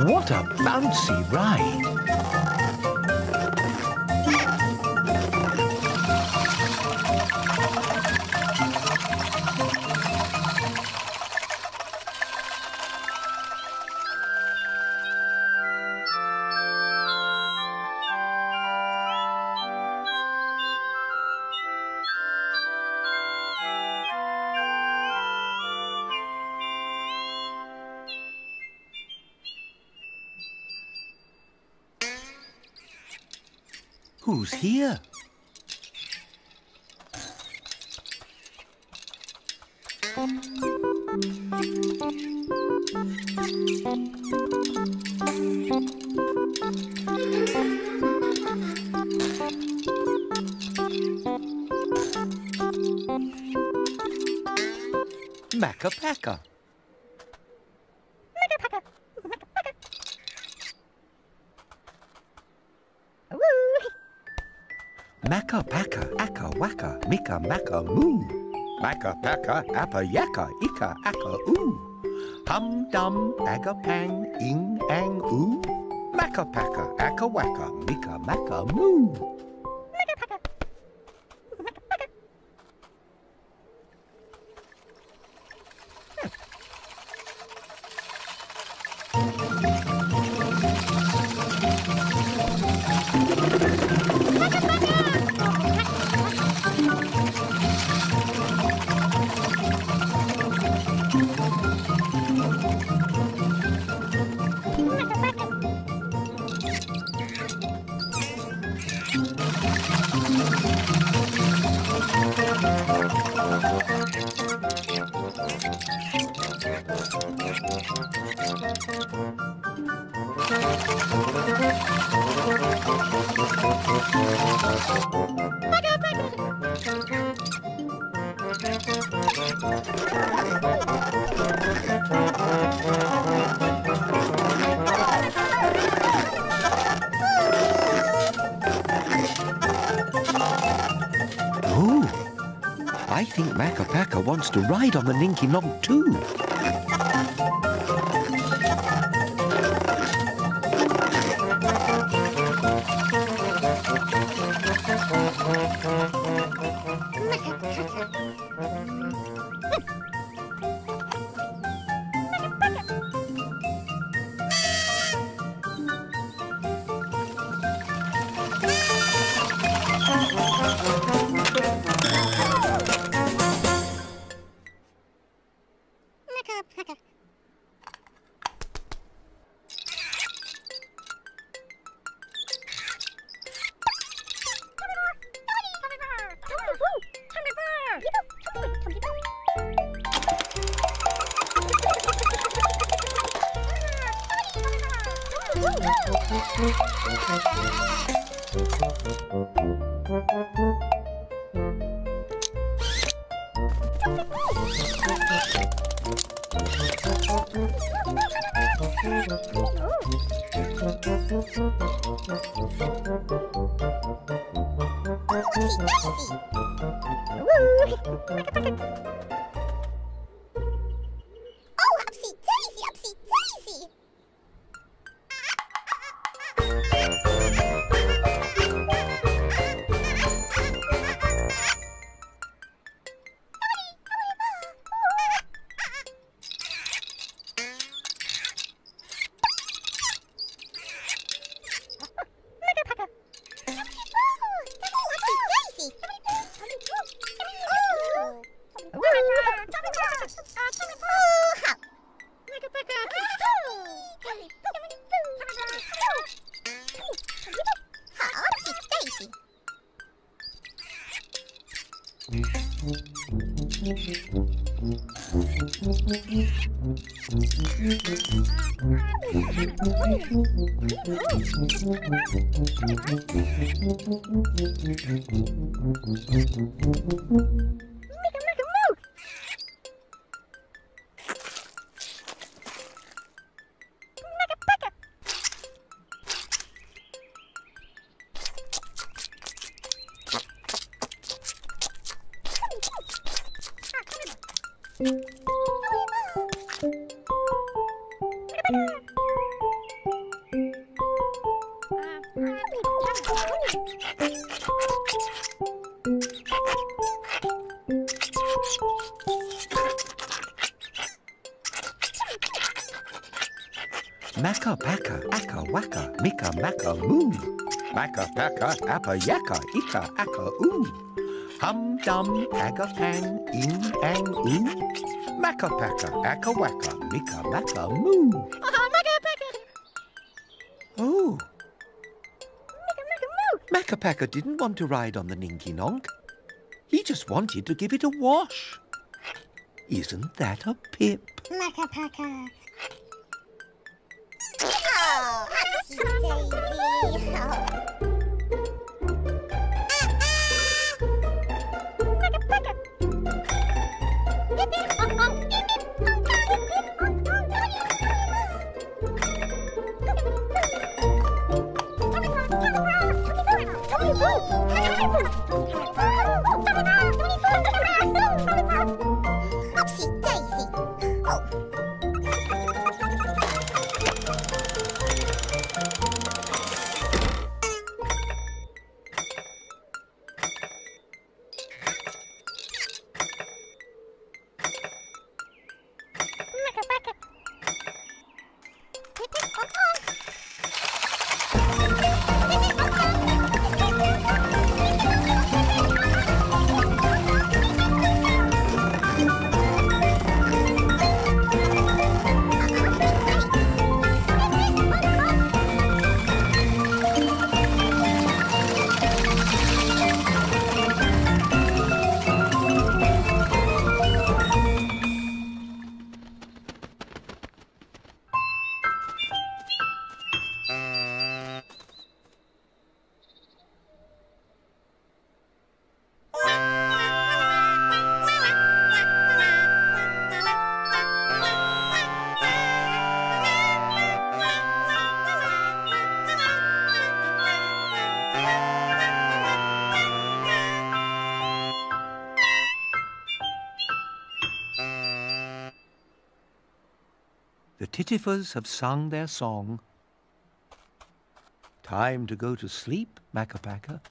What a bouncy ride! Who's here? Makka Pakka. Makka Pakka, Akka Wakka, Mika Makka Moo. Makka Pakka, Appa Yakka, Ika Akka Oo. Hum Dum, Aga Pang, Ing Ang Oo. Makka Pakka, Akka Wakka, Mika Makka Moo. I think Makka Pakka wants to ride on the Ninky Nonk too. Makka Pakka, Akka Wakka, Mika Makka Moo. Makka Pakka, Appa Yakka, Ika Akka Oo. Hum Dum, Aga Pan, In Ang Oo. Makka Pakka, Akka Wakka, Mika Makka Moo. Makka Pakka! Oh. Mika Makka Moo! Makka Pakka didn't want to ride on the Ninky Nonk. He just wanted to give it a wash. Isn't that a pip? Makka Pakka. Oh, Upsy Daisy. Oh. Tittifers have sung their song. Time to go to sleep, Makka Pakka.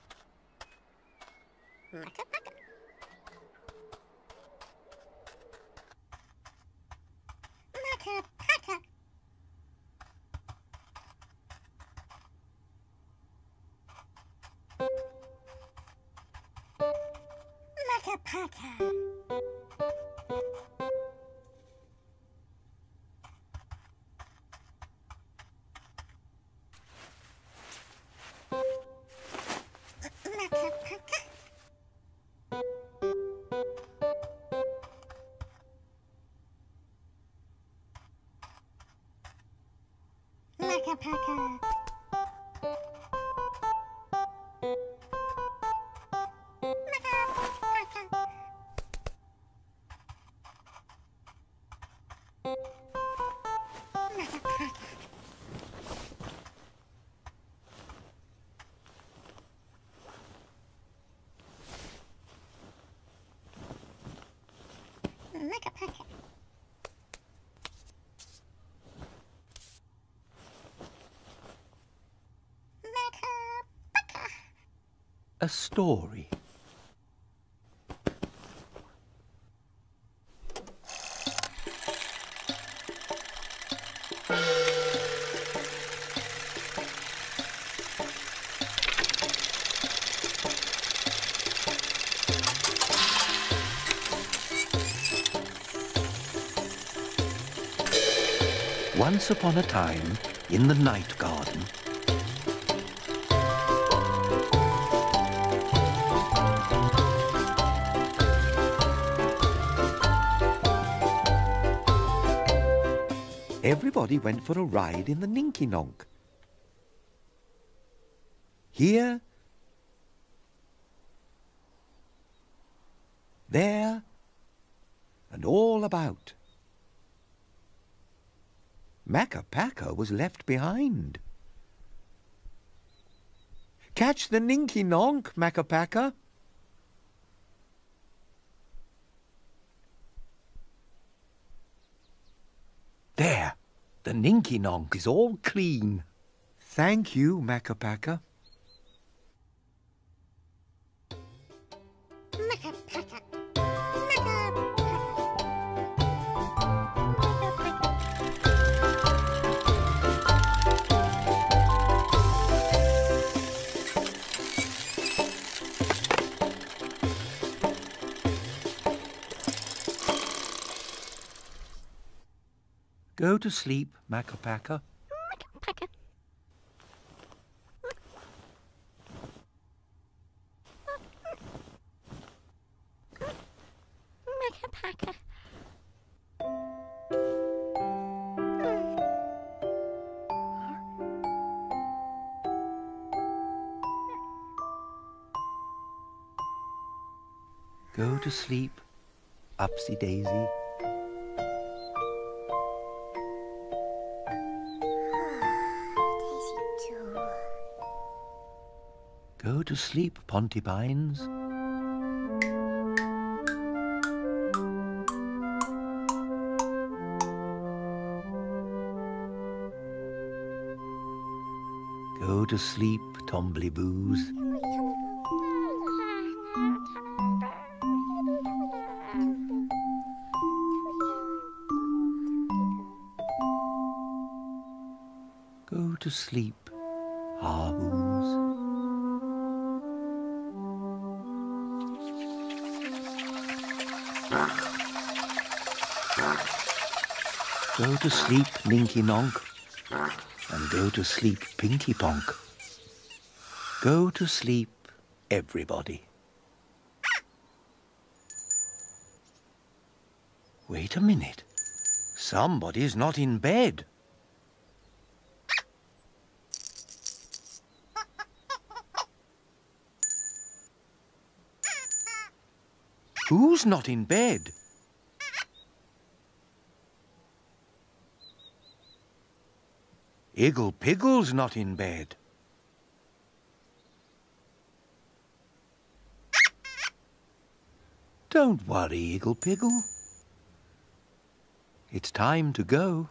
Makka Pakka. Makka Pakka. Makka Pakka. Makka Pakka. Makka Pakka. Makka Pakka. Makka Pakka. A story. Once upon a time, in the night garden, everybody went for a ride in the Ninky Nonk. Here, there, and all about. Makka Pakka was left behind. Catch the Ninky Nonk, Makka Pakka. There, the Ninky Nonk is all clean. Thank you, Makka Pakka. Makka Pakka. Makka Go to sleep, Makka Pakka. Makka Pakka. Makka Pakka. Go to sleep, Upsy Daisy. Go to sleep, Pontipines. Go to sleep, Tombliboos. Go to sleep, Harboos. Go to sleep, Ninky Nonk, and go to sleep, Pinky Ponk. Go to sleep, everybody. Wait a minute. Somebody's not in bed. Who's not in bed? Igglepiggle's not in bed. Don't worry, Igglepiggle. It's time to go.